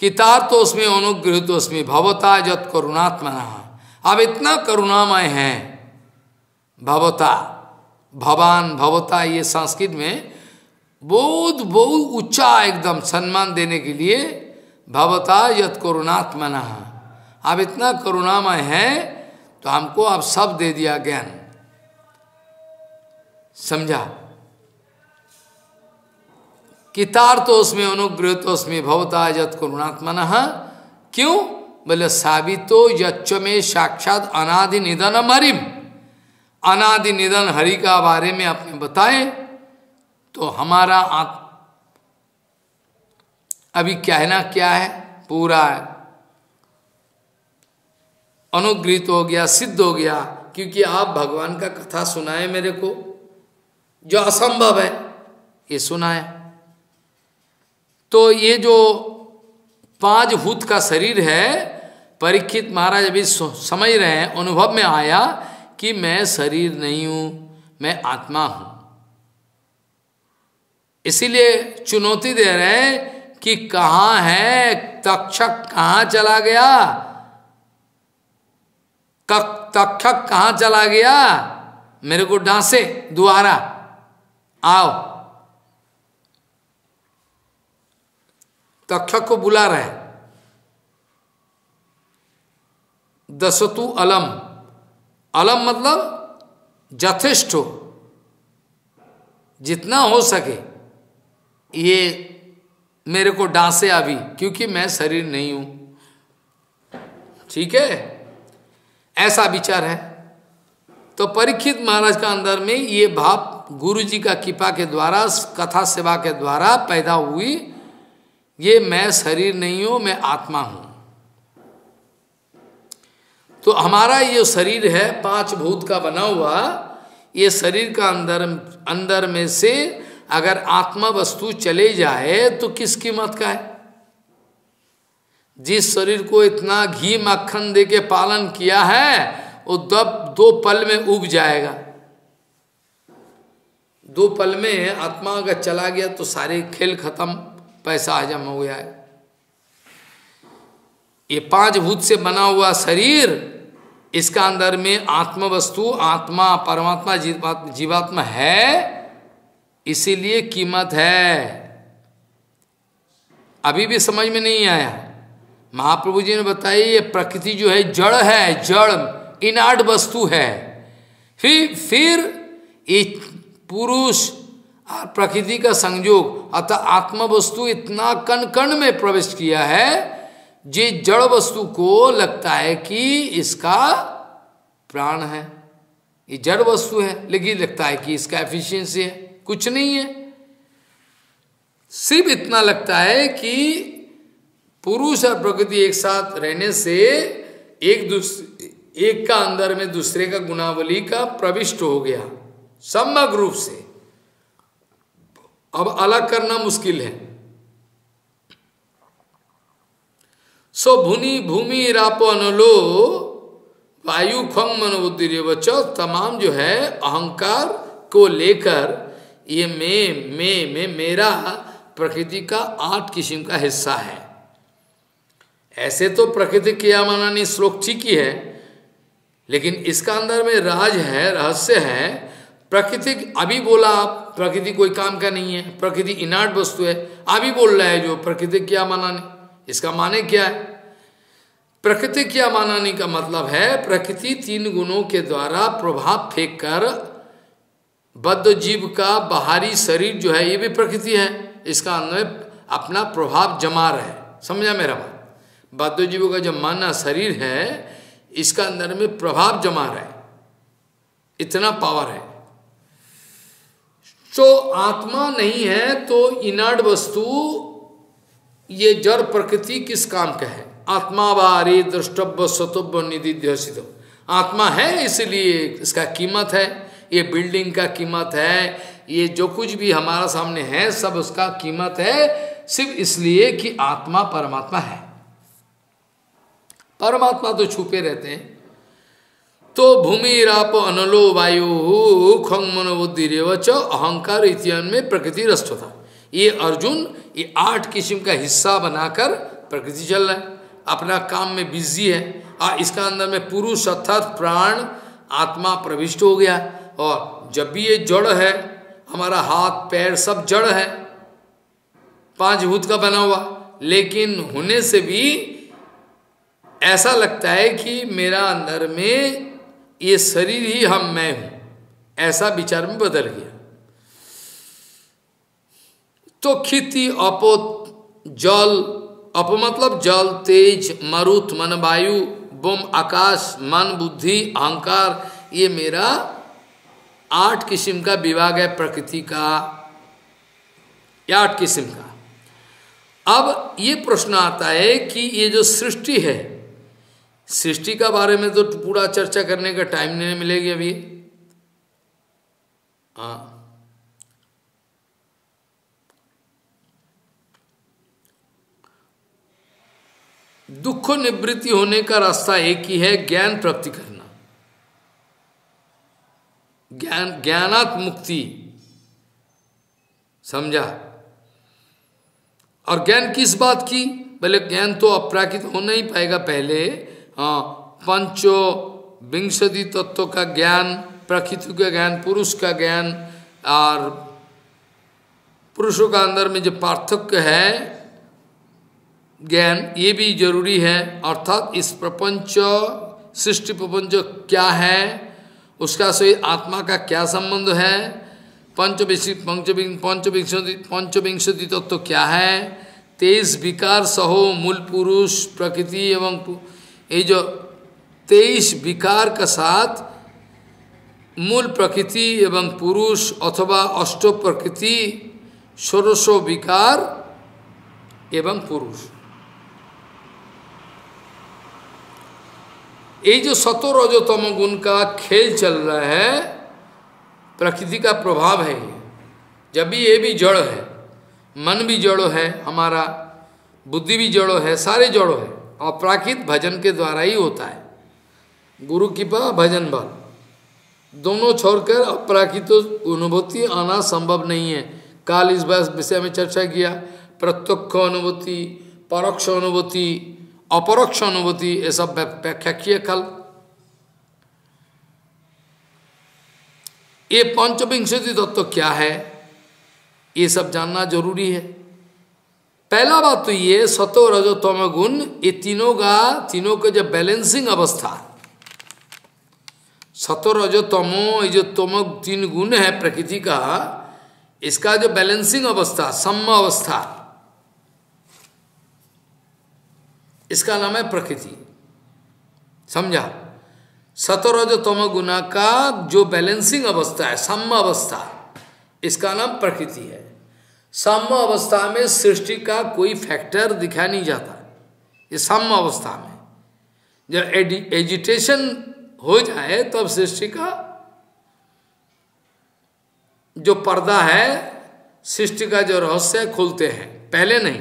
कितार्थोस्मि अनुगृहितोस्मि भवता जत करुणात्मना, आप इतना करुणामय हैं। भवता, भवान, भवता ये संस्कृत में बहुत बहुत ऊंचा एकदम सम्मान देने के लिए, भवता यत करुणात्मना, आप इतना करुणामय हैं तो हमको आप सब दे दिया ज्ञान, समझा। कितार्थोस्मि अनुगृहीतोस्मि भवता यत करुणात्मना, क्यों? बोले साबितो यच्च में साक्षात अनादि निधन हरिम, अनादि निधन हरि का बारे में आपने बताए, तो हमारा अभी कहना क्या है, पूरा अनुगृहित हो गया, सिद्ध हो गया, क्योंकि आप भगवान का कथा सुनाए मेरे को, जो असंभव है ये सुनाए। तो ये जो 5 भूत का शरीर है, परीक्षित महाराज अभी समझ रहे हैं, अनुभव में आया कि मैं शरीर नहीं हूं, मैं आत्मा हूं। इसीलिए चुनौती दे रहे हैं कि कहाँ है तक्षक, कहाँ चला गया तक्षक, कहाँ चला गया, मेरे को डांसे, दोबारा आओ। तक्षक को बुला रहे हैं। दसतु अलम, अलम मतलब यथेष्ट हो, जितना हो सके ये मेरे को डांसे अभी, क्योंकि मैं शरीर नहीं हूं, ठीक है, ऐसा विचार है। तो परीक्षित महाराज का अंदर में ये भाव गुरुजी का कृपा के द्वारा, कथा सेवा के द्वारा पैदा हुई, ये मैं शरीर नहीं हूं, मैं आत्मा हूं। तो हमारा ये शरीर है पांच भूत का बना हुआ, ये शरीर का अंदर में से अगर आत्मा वस्तु चले जाए तो किस कीमत का है। जिस शरीर को इतना घी मक्खन दे के पालन किया है वो दो पल में उब जाएगा। दो पल में आत्मा अगर चला गया तो सारे खेल खत्म, पैसा हजम हो गया है। ये पांच भूत से बना हुआ शरीर, इसका अंदर में आत्म वस्तु, आत्मा परमात्मा जीवात्मा है, इसीलिए कीमत है। अभी भी समझ में नहीं आया। महाप्रभु जी ने बताया ये प्रकृति जो है जड़ है, जड़ इनार्ट वस्तु है। फिर एक पुरुष और प्रकृति का संयोग, अतः आत्म वस्तु इतना कण कण में प्रवेश किया है, जे जड़ वस्तु को लगता है कि इसका प्राण है, ये जड़ वस्तु है, लेकिन लगता है कि इसका एफिशिएंसी है, कुछ नहीं है। सिर्फ इतना लगता है कि पुरुष और प्रकृति एक साथ रहने से एक का अंदर में दूसरे का गुणावली का प्रविष्ट हो गया समग्र रूप से, अब अलग करना मुश्किल है। सो भूनि भूमि रापो अनलो वायु खंग मनोबुद्धि बच्चों, तमाम जो है अहंकार को लेकर ये मैं मेरा प्रकृति का 8 किस्म का हिस्सा है। ऐसे तो प्रकृति किया मानानी श्लोक ठीक ही है, लेकिन इसका अंदर में राज है, रहस्य है। प्रकृति अभी बोला आप, प्रकृति कोई काम का नहीं है, प्रकृति इनार्ट वस्तु है, अभी बोल रहा है जो प्रकृति क्या मानानी। इसका माने क्या है? प्रकृति क्या मानानी का मतलब है प्रकृति 3 गुणों के द्वारा प्रभाव फेंक कर बद्ध जीव का बाहरी शरीर जो है ये भी प्रकृति है, इसका अंदर अपना प्रभाव जमा रहा है। समझा मेरा बात? बद्ध जीवों का जो माना शरीर है इसका अंदर में प्रभाव जमा रहा है, इतना पावर है। तो आत्मा नहीं है तो इनर्ट वस्तु ये जड़ प्रकृति किस काम का है? आत्मा वारे द्रष्टव्य स्वतव्य निदिध्य, आत्मा है इसलिए इसका कीमत है, ये बिल्डिंग का कीमत है, ये जो कुछ भी हमारा सामने है सब उसका कीमत है, सिर्फ इसलिए कि आत्मा परमात्मा है। परमात्मा तो छुपे रहते हैं। तो भूमि राप अनलो वायु खंग मनोबुद्धि रेवच अहंकार इत्यादि में प्रकृति रस्त था। ये अर्जुन ये 8 किस्म का हिस्सा बनाकर प्रकृति चल रहा है, अपना काम में बिजी है, और इसका अंदर में पुरुष अर्थात प्राण आत्मा प्रविष्ट हो गया। और जब भी ये जड़ है, हमारा हाथ पैर सब जड़ है, 5 भूत का बना हुआ, लेकिन होने से भी ऐसा लगता है कि मेरा अंदर में ये शरीर ही हम मैं हूं, ऐसा विचार में बदल गया। तो खिति अपोत जल, अप मतलब जल, तेज, मरुत मन वायु, बोम आकाश, मन बुद्धि अहंकार, ये मेरा 8 किस्म का विभाग है प्रकृति का, 8 किस्म का। अब ये प्रश्न आता है कि ये जो सृष्टि है, सृष्टि का बारे में तो पूरा चर्चा करने का टाइम नहीं मिलेगी अभी। हाँ, दुख निवृत्ति होने का रास्ता एक ही है, ज्ञान प्राप्ति करना, ज्ञानात् मुक्ति, समझा। और ज्ञान किस बात की? भले ज्ञान तो अप्राकृत होना ही पाएगा पहले, हाँ, पंचो विंशति तत्व का ज्ञान, प्रकृति का ज्ञान, पुरुष का ज्ञान, और पुरुषों का अंदर में जो पार्थक्य है ज्ञान ये भी जरूरी है। अर्थात इस प्रपंच सृष्टि प्रपंच क्या है, उसका सही आत्मा का क्या संबंध है, पंचविंशति तत्व तो क्या है, 23 विकार सहो मूल पुरुष प्रकृति एवं ये जो 23 विकार का साथ मूल प्रकृति एवं पुरुष अथवा अष्ट प्रकृति षोडश विकार एवं पुरुष, ये जो सतो रजोतम गुण का खेल चल रहा है प्रकृति का प्रभाव है। जब भी ये भी जड़ है, मन भी जड़ो है, हमारा बुद्धि भी जड़ो है, सारे जड़ो है। अपराकृत भजन के द्वारा ही होता है, गुरु कृपा भजन बल दोनों छोड़कर अपराकृत अनुभूति आना संभव नहीं है। काल इस बार विषय में चर्चा किया, प्रत्यक्ष अनुभूति, परोक्ष अनुभूति, अपरोक्ष अनुभूति, ये सब व्याख्या किए कल। ये पंचविंशति तत्व क्या है, ये सब जानना जरूरी है। पहला बात तो ये सतो रजो तमो गुण, ये तीनों का जब बैलेंसिंग अवस्था, सतो रजो तमो ये जो तमो तीन गुण है प्रकृति का, इसका जो बैलेंसिंग अवस्था सम्म अवस्था, इसका नाम है प्रकृति। समझा, सतो रजो तमो गुणा का जो बैलेंसिंग अवस्था है सम्म अवस्था, इसका नाम प्रकृति है। साम्य अवस्था में सृष्टि का कोई फैक्टर दिखा नहीं जाता। ये साम्य अवस्था में जब एजिटेशन हो जाए तब तो सृष्टि का जो पर्दा है, सृष्टि का जो रहस्य खोलते हैं, पहले नहीं।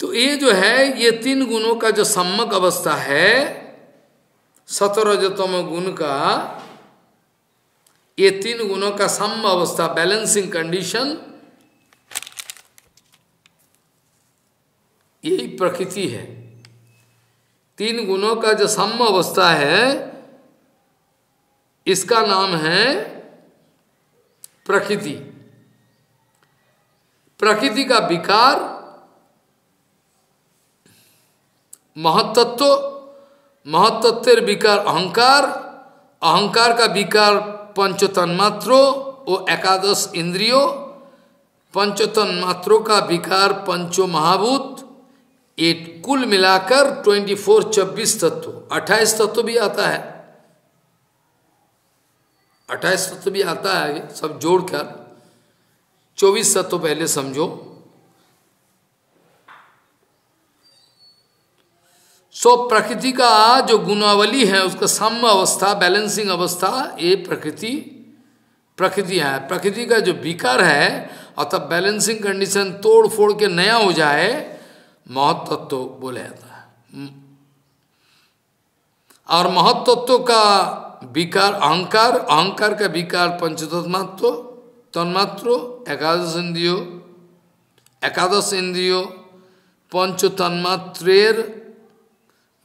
तो ये जो है ये तीन गुणों का जो सम्यक अवस्था है, सतो रजोतम गुण का, ये तीन गुणों का सम अवस्था बैलेंसिंग कंडीशन, यही प्रकृति है। तीन गुणों का जो सम अवस्था है, इसका नाम है प्रकृति। प्रकृति का विकार महत्तत्व, महत्तत्वेर विकार अहंकार, अहंकार का विकार पंचतन्मात्रों वो एकादश इंद्रियों, पंचतन्मात्रों का विकार पंचो महाभूत, ये कुल मिलाकर 24 तत्व, 28 तत्व भी आता है, 28 तत्व भी आता है सब जोड़कर। 24 तत्व पहले समझो, सो प्रकृति का जो गुणावली है उसका साम्य अवस्था बैलेंसिंग अवस्था, ये प्रकृति है। प्रकृति का जो विकार है अर्थात बैलेंसिंग कंडीशन तोड़ फोड़ के नया हो जाए, महत तत्व बोला जाता है। और महत तत्व का विकार अहंकार, अहंकार का विकार पंचतन्मात्रों, एकादश इंद्रियों, पंचतन्मात्रेर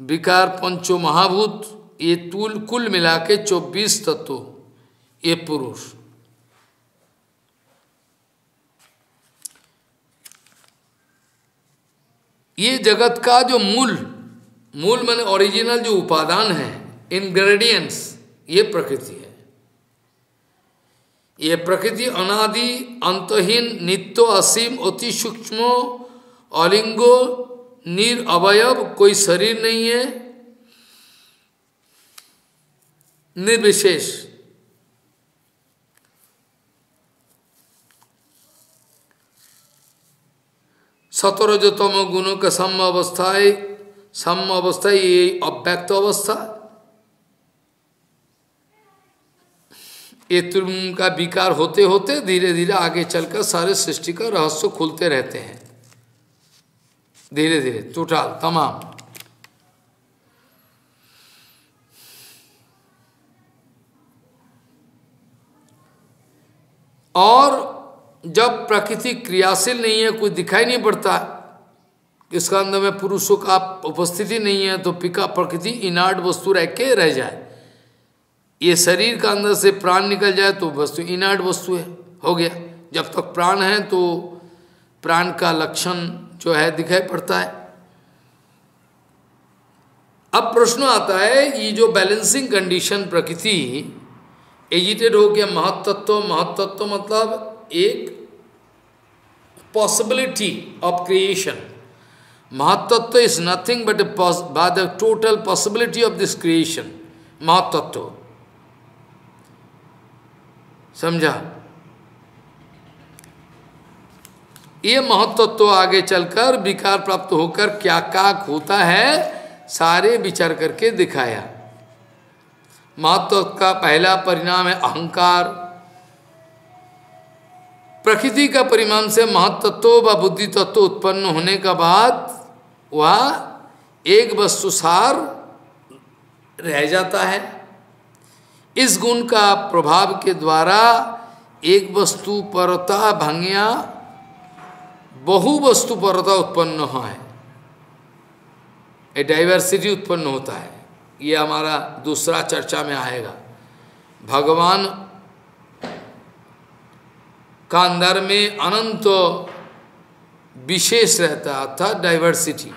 विकार पंचो महाभूत, ये कुल मिला के 24 तत्व, ये पुरुष। ये जगत का जो मूल माने ओरिजिनल जो उपादान है, इंग्रेडिएंट्स, ये प्रकृति है। ये प्रकृति अनादि अंतहीन नित्य असीम अति सूक्ष्म अलिंगो निर अवयव, कोई शरीर नहीं है, निर्विशेष। सतो रजोतम गुणों का साम्य अवस्था ये अव्यक्त अवस्था, ये तुम का विकार होते होते धीरे धीरे आगे चलकर सारे सृष्टि का रहस्य खुलते रहते हैं, धीरे धीरे टोटल तमाम। और जब प्रकृति क्रियाशील नहीं है, कुछ दिखाई नहीं पड़ता, इसका अंदर में पुरुषों का उपस्थिति नहीं है, तो पिका प्रकृति इनार्ट वस्तु रह के रह जाए। ये शरीर का अंदर से प्राण निकल जाए तो वस्तु इनार्ट वस्तु है, हो गया। जब तक प्राण है तो प्राण का लक्षण जो है दिखाई पड़ता है। अब प्रश्न आता है ये जो बैलेंसिंग कंडीशन प्रकृति एजिटेड हो गया महत्तत्व मतलब एक possibility of creation. महत्तत्व is nothing but the total possibility of this creation. महत्तत्व समझा, ये महत्तत्व आगे चलकर विकार प्राप्त होकर क्या काक होता है सारे विचार करके दिखाया। महत्व का पहला परिणाम है अहंकार। प्रकृति का परिणाम से महत्तत्व व बुद्धि तत्व उत्पन्न होने का बाद वह एक वस्तु सार रह जाता है। इस गुण का प्रभाव के द्वारा एक वस्तु परता भंगिया बहु वस्तु परता उत्पन्न हो है, ये डाइवर्सिटी उत्पन्न होता है। ये हमारा दूसरा चर्चा में आएगा। भगवान का अंदर में अनंत विशेष रहता था डाइवर्सिटी।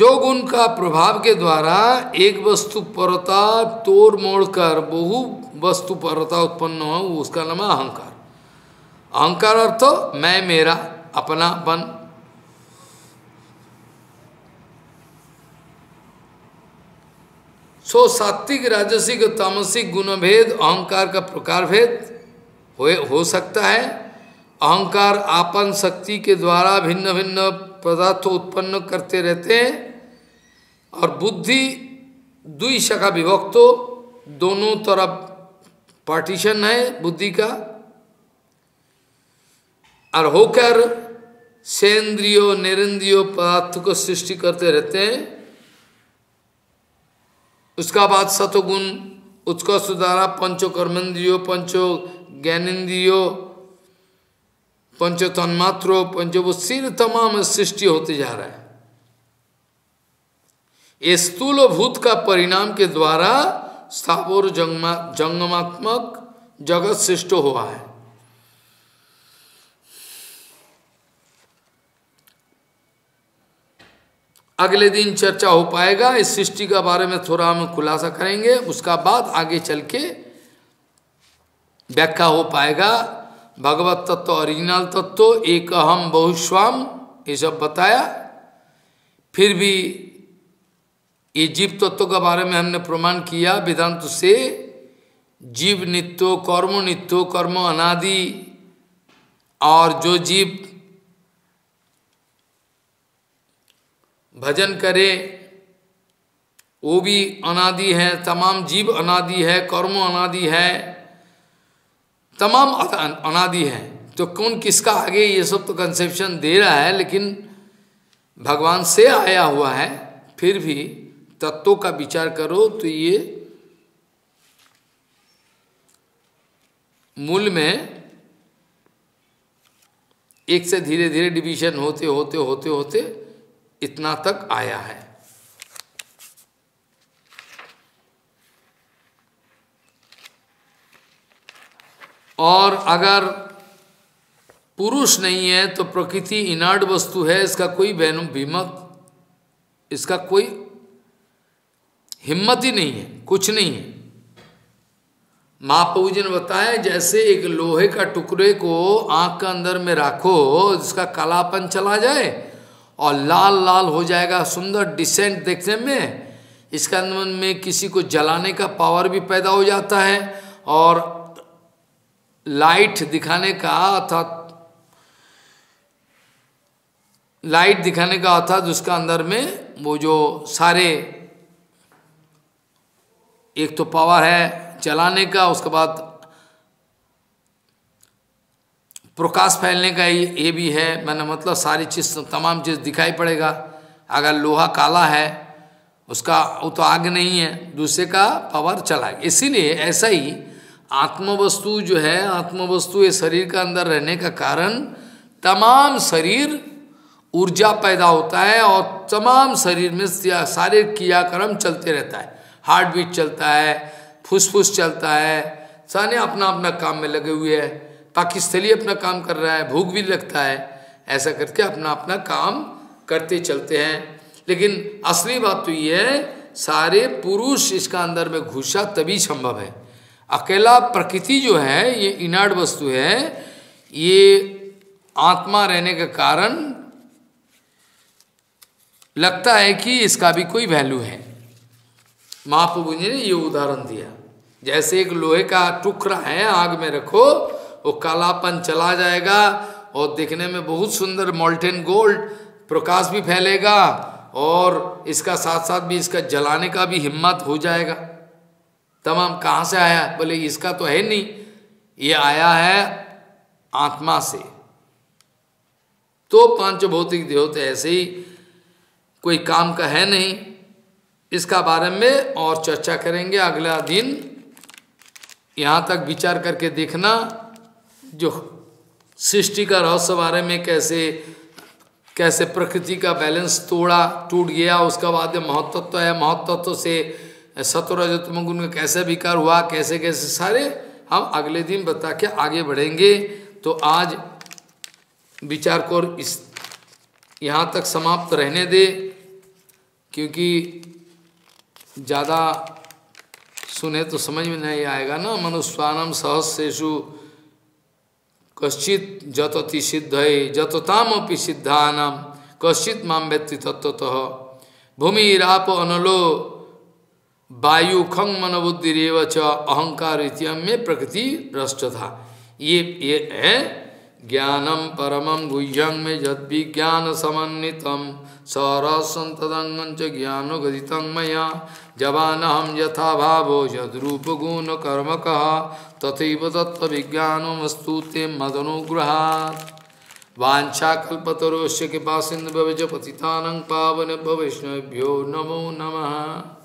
जो गुण का प्रभाव के द्वारा एक वस्तु परता तोड़ मोड़ कर बहु वस्तु परता उत्पन्न हो उसका नाम अहंकार। अहंकार अर्थ मैं मेरा अपनापन। सो सात्विक राजसिक तामसिक गुणभेद अहंकार का प्रकार भेद हो सकता है। अहंकार आपन शक्ति के द्वारा भिन्न भिन्न पदार्थ उत्पन्न करते रहते हैं और बुद्धि दुई शाखा विभक्तो, दोनों तरफ पार्टीशन है बुद्धि का। और होकर सेंद्रियो निरंद्रियो पदार्थ को सृष्टि करते रहते हैं। उसका बाद सतोगुण उसको सुधारा पंचो कर्मेंद्रियो पंचो ज्ञानेंद्रियो पंचो तन्मात्रो पंचो सिर तमाम सृष्टि होते जा रहा है। ये स्थूल भूत का परिणाम के द्वारा स्थावर जंगमात्मक जगत सृष्ट हुआ है। अगले दिन चर्चा हो पाएगा इस सृष्टि के बारे में, थोड़ा हम खुलासा करेंगे। उसका बाद आगे चल के व्याख्या हो पाएगा। भगवत तत्व ओरिजिनल तत्व एक अहम बहुश्वाम ये सब बताया। फिर भी ये जीव तत्व के बारे में हमने प्रमाण किया वेदांत से। जीव नित्यो कर्म अनादि, और जो जीव भजन करे वो भी अनादि है। तमाम जीव अनादि है, कर्म अनादि है, तमाम अनादि है। तो कौन किसका आगे ये सब तो कंसेप्शन दे रहा है, लेकिन भगवान से आया हुआ है। फिर भी तत्वों का विचार करो तो ये मूल में एक से धीरे धीरे डिवीजन होते होते होते होते इतना तक आया है। और अगर पुरुष नहीं है तो प्रकृति इनर्ट वस्तु है, इसका कोई वैन भीमत, इसका कोई हिम्मत ही नहीं है, कुछ नहीं है। महाप्रभु जी ने बताया जैसे एक लोहे का टुकड़े को आंख का अंदर में रखो जिसका कालापन चला जाए और लाल लाल हो जाएगा, सुंदर डिसेंट देखने में। इसके अंदर में किसी को जलाने का पावर भी पैदा हो जाता है और लाइट दिखाने का अर्थात उसका अंदर में वो जो सारे एक तो पावर है जलाने का, उसके बाद प्रकाश फैलने का ये भी है। मैंने मतलब सारी चीज़ तमाम चीज़ दिखाई पड़ेगा। अगर लोहा काला है उसका वो तो आग नहीं है, दूसरे का पावर चला। इसीलिए ऐसा ही आत्मवस्तु जो है, आत्मवस्तु ये शरीर का अंदर रहने का कारण तमाम शरीर ऊर्जा पैदा होता है और तमाम शरीर में सारे क्रियाक्रम चलते रहता है। हार्ट बीट चलता है, फुसफुस चलता है, सारे अपना अपना काम में लगे हुए है। पाकिस्तानी अपना काम कर रहा है, भूख भी लगता है, ऐसा करके अपना अपना काम करते चलते हैं। लेकिन असली बात तो ये है सारे पुरुष इसका अंदर में घुसा तभी संभव है। अकेला प्रकृति जो है ये इनर्ट वस्तु है, ये आत्मा रहने के कारण लगता है कि इसका भी कोई वैल्यू है। महाप्रभु जी ने ये उदाहरण दिया, जैसे एक लोहे का टुकड़ा है आग में रखो वो कालापन चला जाएगा और देखने में बहुत सुंदर मॉल्टेन गोल्ड प्रकाश भी फैलेगा और इसका साथ साथ भी इसका जलाने का भी हिम्मत हो जाएगा। तमाम कहाँ से आया? बोले इसका तो है नहीं, ये आया है आत्मा से। तो पांच भौतिक देवता ऐसे ही कोई काम का है नहीं। इसका बारे में और चर्चा करेंगे अगला दिन। यहाँ तक विचार करके देखना जो सृष्टि का रहस्य बारे में कैसे प्रकृति का बैलेंस टूट गया, उसका बाद महत्त्व है, महत्त्व से सतरजतमगुण का कैसे विकार हुआ, कैसे कैसे सारे हम अगले दिन बता के आगे बढ़ेंगे। तो आज विचार को इस यहाँ तक समाप्त रहने दे, क्योंकि ज़्यादा सुने तो समझ में नहीं आएगा ना। मनुष्याणां सहस्रेषु कश्चित जतति सिद्धये जततामपि सिद्धानां कश्चित मां वेत्ति तत्त्वतः भूमिरापो अनलो वायु खंग मनोबुद्धिरेव च अहंकार इत्यम में प्रकृति भ्रष्ट था। ये है ज्ञानम परमं गुह्यं में यद विज्ञान समन्वितम सरसं तदंगं च ज्ञानो गदितं मया जवानहं यथा भावो यद्रूप गुण कर्मकः तथैव तत्त्व विज्ञानमस्तु ते मदनुग्रहात् वाञ्छाकल्पतरुश्च कृपासिन्धुभ्यो च पतितानां पावनेभ्यो वैष्णवेभ्यो नमो नमः।